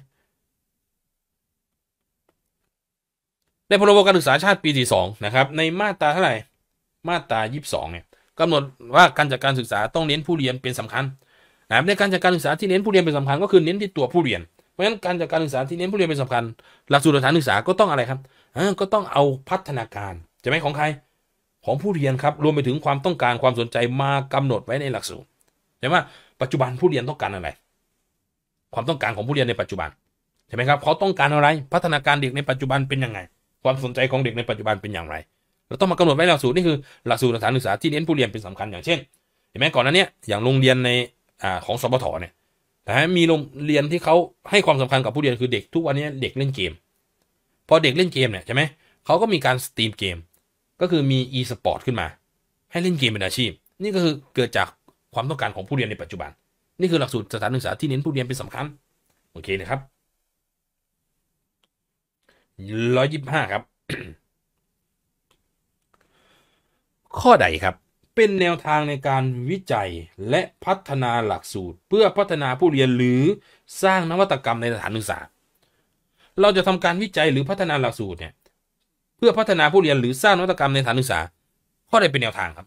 ในพรบการศึกษาชาติปีสี่สิบสองนะครับในมาตราเท่าไหร่มาตรายี่สิบสองเนี่ยกำหนดว่าการจัดการศึกษาต้องเน้นผู้เรียนเป็นสำคัญนะครับในการจัดการศึกษาที่เน้นผู้เรียนเป็นสำคัญก็คือเน้นที่ตัวผู้เรียนเพราะฉะนั้นการจัดการศึกษาที่เน้นผู้เรียนเป็นสำคัญหลักสูตรสถานศึกษาก็ต้องอะไรครับก็ต้องเอาพัฒนาการใช่ไหมของใครของผู้เรียนครับรวมไปถึงความต้องการความสนใจมากำหนดไว้ในหลักสูตรใช่ไหมปัจจุบันผู้เรียนต้องการอะไรความต้องการของผู้เรียนในปัจจุบันใช่ไหมครับเขาต้องการอะไรพัฒนาการเด็กในปัจจุบันเป็นยังไงความสนใจของเด็กในปัจจุบันเป็นอย่างไรเราต้องมากำหนดไว้หลักสูตรนี่คือหลักสูตรสถานศึกษาที่เน้นผู้เรียนเป็นสำคัญอย่างเช่นเห็นไหมก่อนหน้านี้อย่างโรงเรียนในของสปท.เนี่ยนะฮะมีโรงเรียนที่เขาให้ความสำคัญกับผู้เรียนคือเด็กทุกวันนี้เด็กเล่นเกมพอเด็กเล่นเกมเนี่ยใช่ไหมเขาก็มีการสตรีมเกมก็คือมี อี สปอร์ต ขึ้นมาให้เล่นเกมเป็นอาชีพนี่ก็คือเกิดจากความต้องการของผู้เรียนในปัจจุบันนี่คือหลักสูตรสถานศึกษาที่เน้นผู้เรียนเป็นสำคัญโอเคนะครับร้อยยี่สิบห้าครับ ข้อใดครับเป็นแนวทางในการวิจัยและพัฒนาหลักสูตรเพื่อพัฒนาผู้เรียนหรือสร้างนวัตกรรมในสถานศึกษาเราจะทำการวิจัยหรือพัฒนาหลักสูตรเนี่ยเพื่อพัฒนาผู้เรียนหรือสร้างนวัตกรรมในสถานศึกษาข้อใดเป็นแนวทางครับ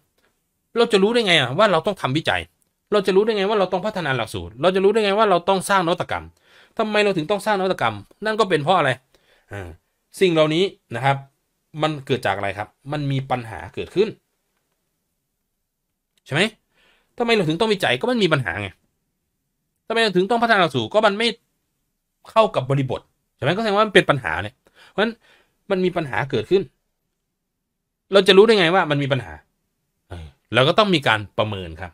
เราจะรู้ได้ไงอ่ะว่าเราต้องทำวิจัยเราจะรู้ได้ไงว่าเราต้องพัฒนาหลักสูตรเราจะรู้ได้ไงว่าเราต้องสร้างนวัตกรรมทำไมเราถึงต้องสร้างนวัตกรรมนั่นก็เป็นเพราะอะไรอ่าสิ่งเหล่านี้นะครับมันเกิดจากอะไรครับมันมีปัญหาเกิดขึ้นใช่ไหมทำไมเราถึงต้องวิจัยก็มันมีปัญหาไงทำไมเราถึงต้องพัฒนาหลักสูตรก็มันไม่เข้ากับบริบทใช่ไหมก็แสดงว่ามันเป็นปัญหาเนี่ยเพราะฉะนั้นมันมีปัญหาเกิดขึ้นเราจะรู้ได้ไงว่ามันมีปัญหาเราก็ต้องมีการประเมินครับ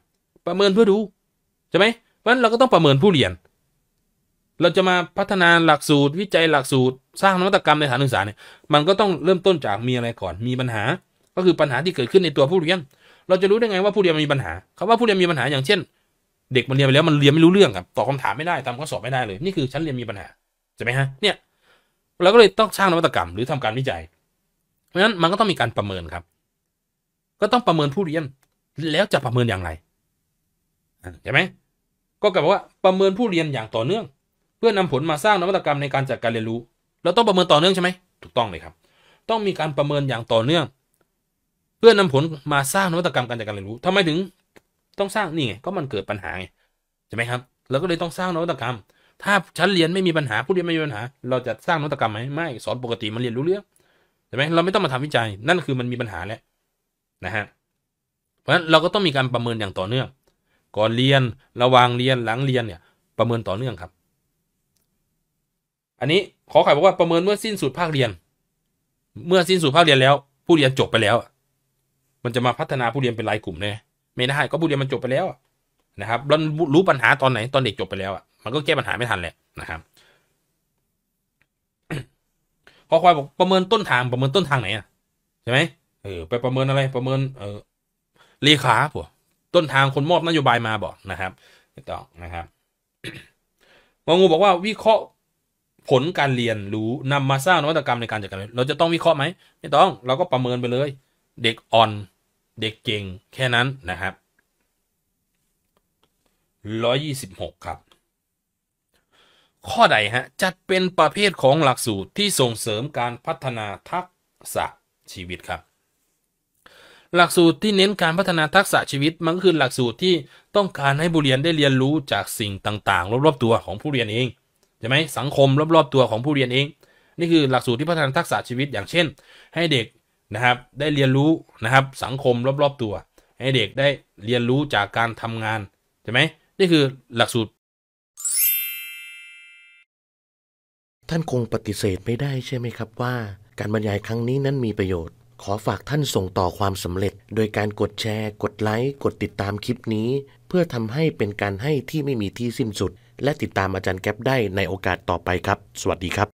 ประเมินเพื่อดูใช่ไหมเพราะฉะนั้นเราก็ต้องประเมินผู้เรียนเราจะมาพัฒนาหลักสูตรวิจัยหลักสูตรสร้างนวัตกรรมในสถานศึกษาเนี่ยมันก็ต้องเริ่มต้นจากมีอะไรก่อนมีปัญหาก็คือปัญหาที่เกิดขึ้นในตัวผู้เรียนเราจะรู้ได้ไงว่าผู้เรียนมีปัญหาคำว่าผู้เรียนมีปัญหาอย่างเช่นเด็กมันเรียนไปแล้วมันเรียนไม่รู้เรื่องครับตอบคำถามไม่ได้ทำข้อสอบไม่ได้เลยนี่คือชั้นเรียนมีปัญหาใช่ไหมฮะเนี่ยเราก็เลยต้องสร้างนวัตกรรมหรือทำการวิจัยเพราะฉะนั้นมันก็ต้องมีการประเมินครับก็ต้องประเมินผู้เรียนแล้วจะประเมินอย่างไรใช่ไหมก็กล่าวว่าประเมินผู้เรียนอย่างต่อเนื่องเพื่อนำผลมาสร้างนวัตกรรมในการจัดการเรียนรู้เราต้องประเมินต่อเนื่องใช่ไหมถูกต้องเลยครับต้องมีการประเมินอย่างต่อเนื่องเพื่อนำผลมาสร้างนวัตกรรมการจัดการเรียนรู้ทำไมถึงต้องสร้างนี่ไงก็มันเกิดปัญหาไงใช่ไหมครับเราก็เลยต้องสร้างนวัตกรรมถ้าชั้นเรียนไม่มีปัญหาผู้เรียนไม่มีปัญหาเราจะสร้างนวัตกรรมไหมไม่สอนปกติมันเรียนรู้เรื่องใช่ไหมเราไม่ต้องมาทำวิจัยนั่นคือมันมีปัญหาแล้วนะฮะเพราะฉะนั้นเราก็ต้องมีการประเมินอย่างต่อเนื่องก่อนเรียนระหว่างเรียนหลังเรียนเนี่ยประเมินต่อเนื่องครับอันนี้ขอไข่บอกว่าประเมินเมื่อสิ้นสุดภาคเรียนเมื่อสิ้นสุดภาคเรียนแล้วผู้เรียนจบไปแล้วมันจะมาพัฒนาผู้เรียนเป็นรายกลุ่มเนี่ยไม่ได้ก็ผู้เรียนมันจบไปแล้วนะครับเรารู้ปัญหาตอนไหนตอนเด็กจบไปแล้วอ่ะมันก็แก้ปัญหาไม่ทันแหละนะครับข้อความบอกประเมินต้นทางประเมินต้นทางไหนอ่ะใช่ไหมเออไปประเมินอะไรประเมินเออเลขาผัวต้นทางคนมอบนโยบายมาบอกนะครับไม่ต้องนะครับงงูบอกว่าวิเคราะห์ผลการเรียนรู้นำมาสร้างนวัตกรรมในการจัดการเราจะต้องวิเคราะห์ไหมไม่ต้องเราก็ประเมินไปเลยเด็กอ่อนเด็กเก่งแค่นั้นนะครับหนึ่งร้อยยี่สิบหกครับข้อใดฮะจัดเป็นประเภทของหลักสูตรที่ส่งเสริมการพัฒนาทักษะชีวิตครับหลักสูตรที่เน้นการพัฒนาทักษะชีวิตมันก็คือหลักสูตรที่ต้องการให้ผู้เรียนได้เรียนรู้จากสิ่งต่างๆรอบๆตัวของผู้เรียนเองใช่ไหมสังคมรอบๆตัวของผู้เรียนเองนี่คือหลักสูตรที่พัฒนาทักษะชีวิตอย่างเช่นให้เด็กนะครับได้เรียนรู้นะครับสังคมรอบๆตัวให้เด็กได้เรียนรู้จากการทำงานใช่ไหมนี่คือหลักสูตรท่านคงปฏิเสธไม่ได้ใช่ไหมครับว่าการบรรยายครั้งนี้นั้นมีประโยชน์ขอฝากท่านส่งต่อความสำเร็จโดยการกดแชร์กดไลค์กดติดตามคลิปนี้เพื่อทำให้เป็นการให้ที่ไม่มีที่สิ้นสุดและติดตามอาจารย์แก๊ปได้ในโอกาสต่อไปครับสวัสดีครับ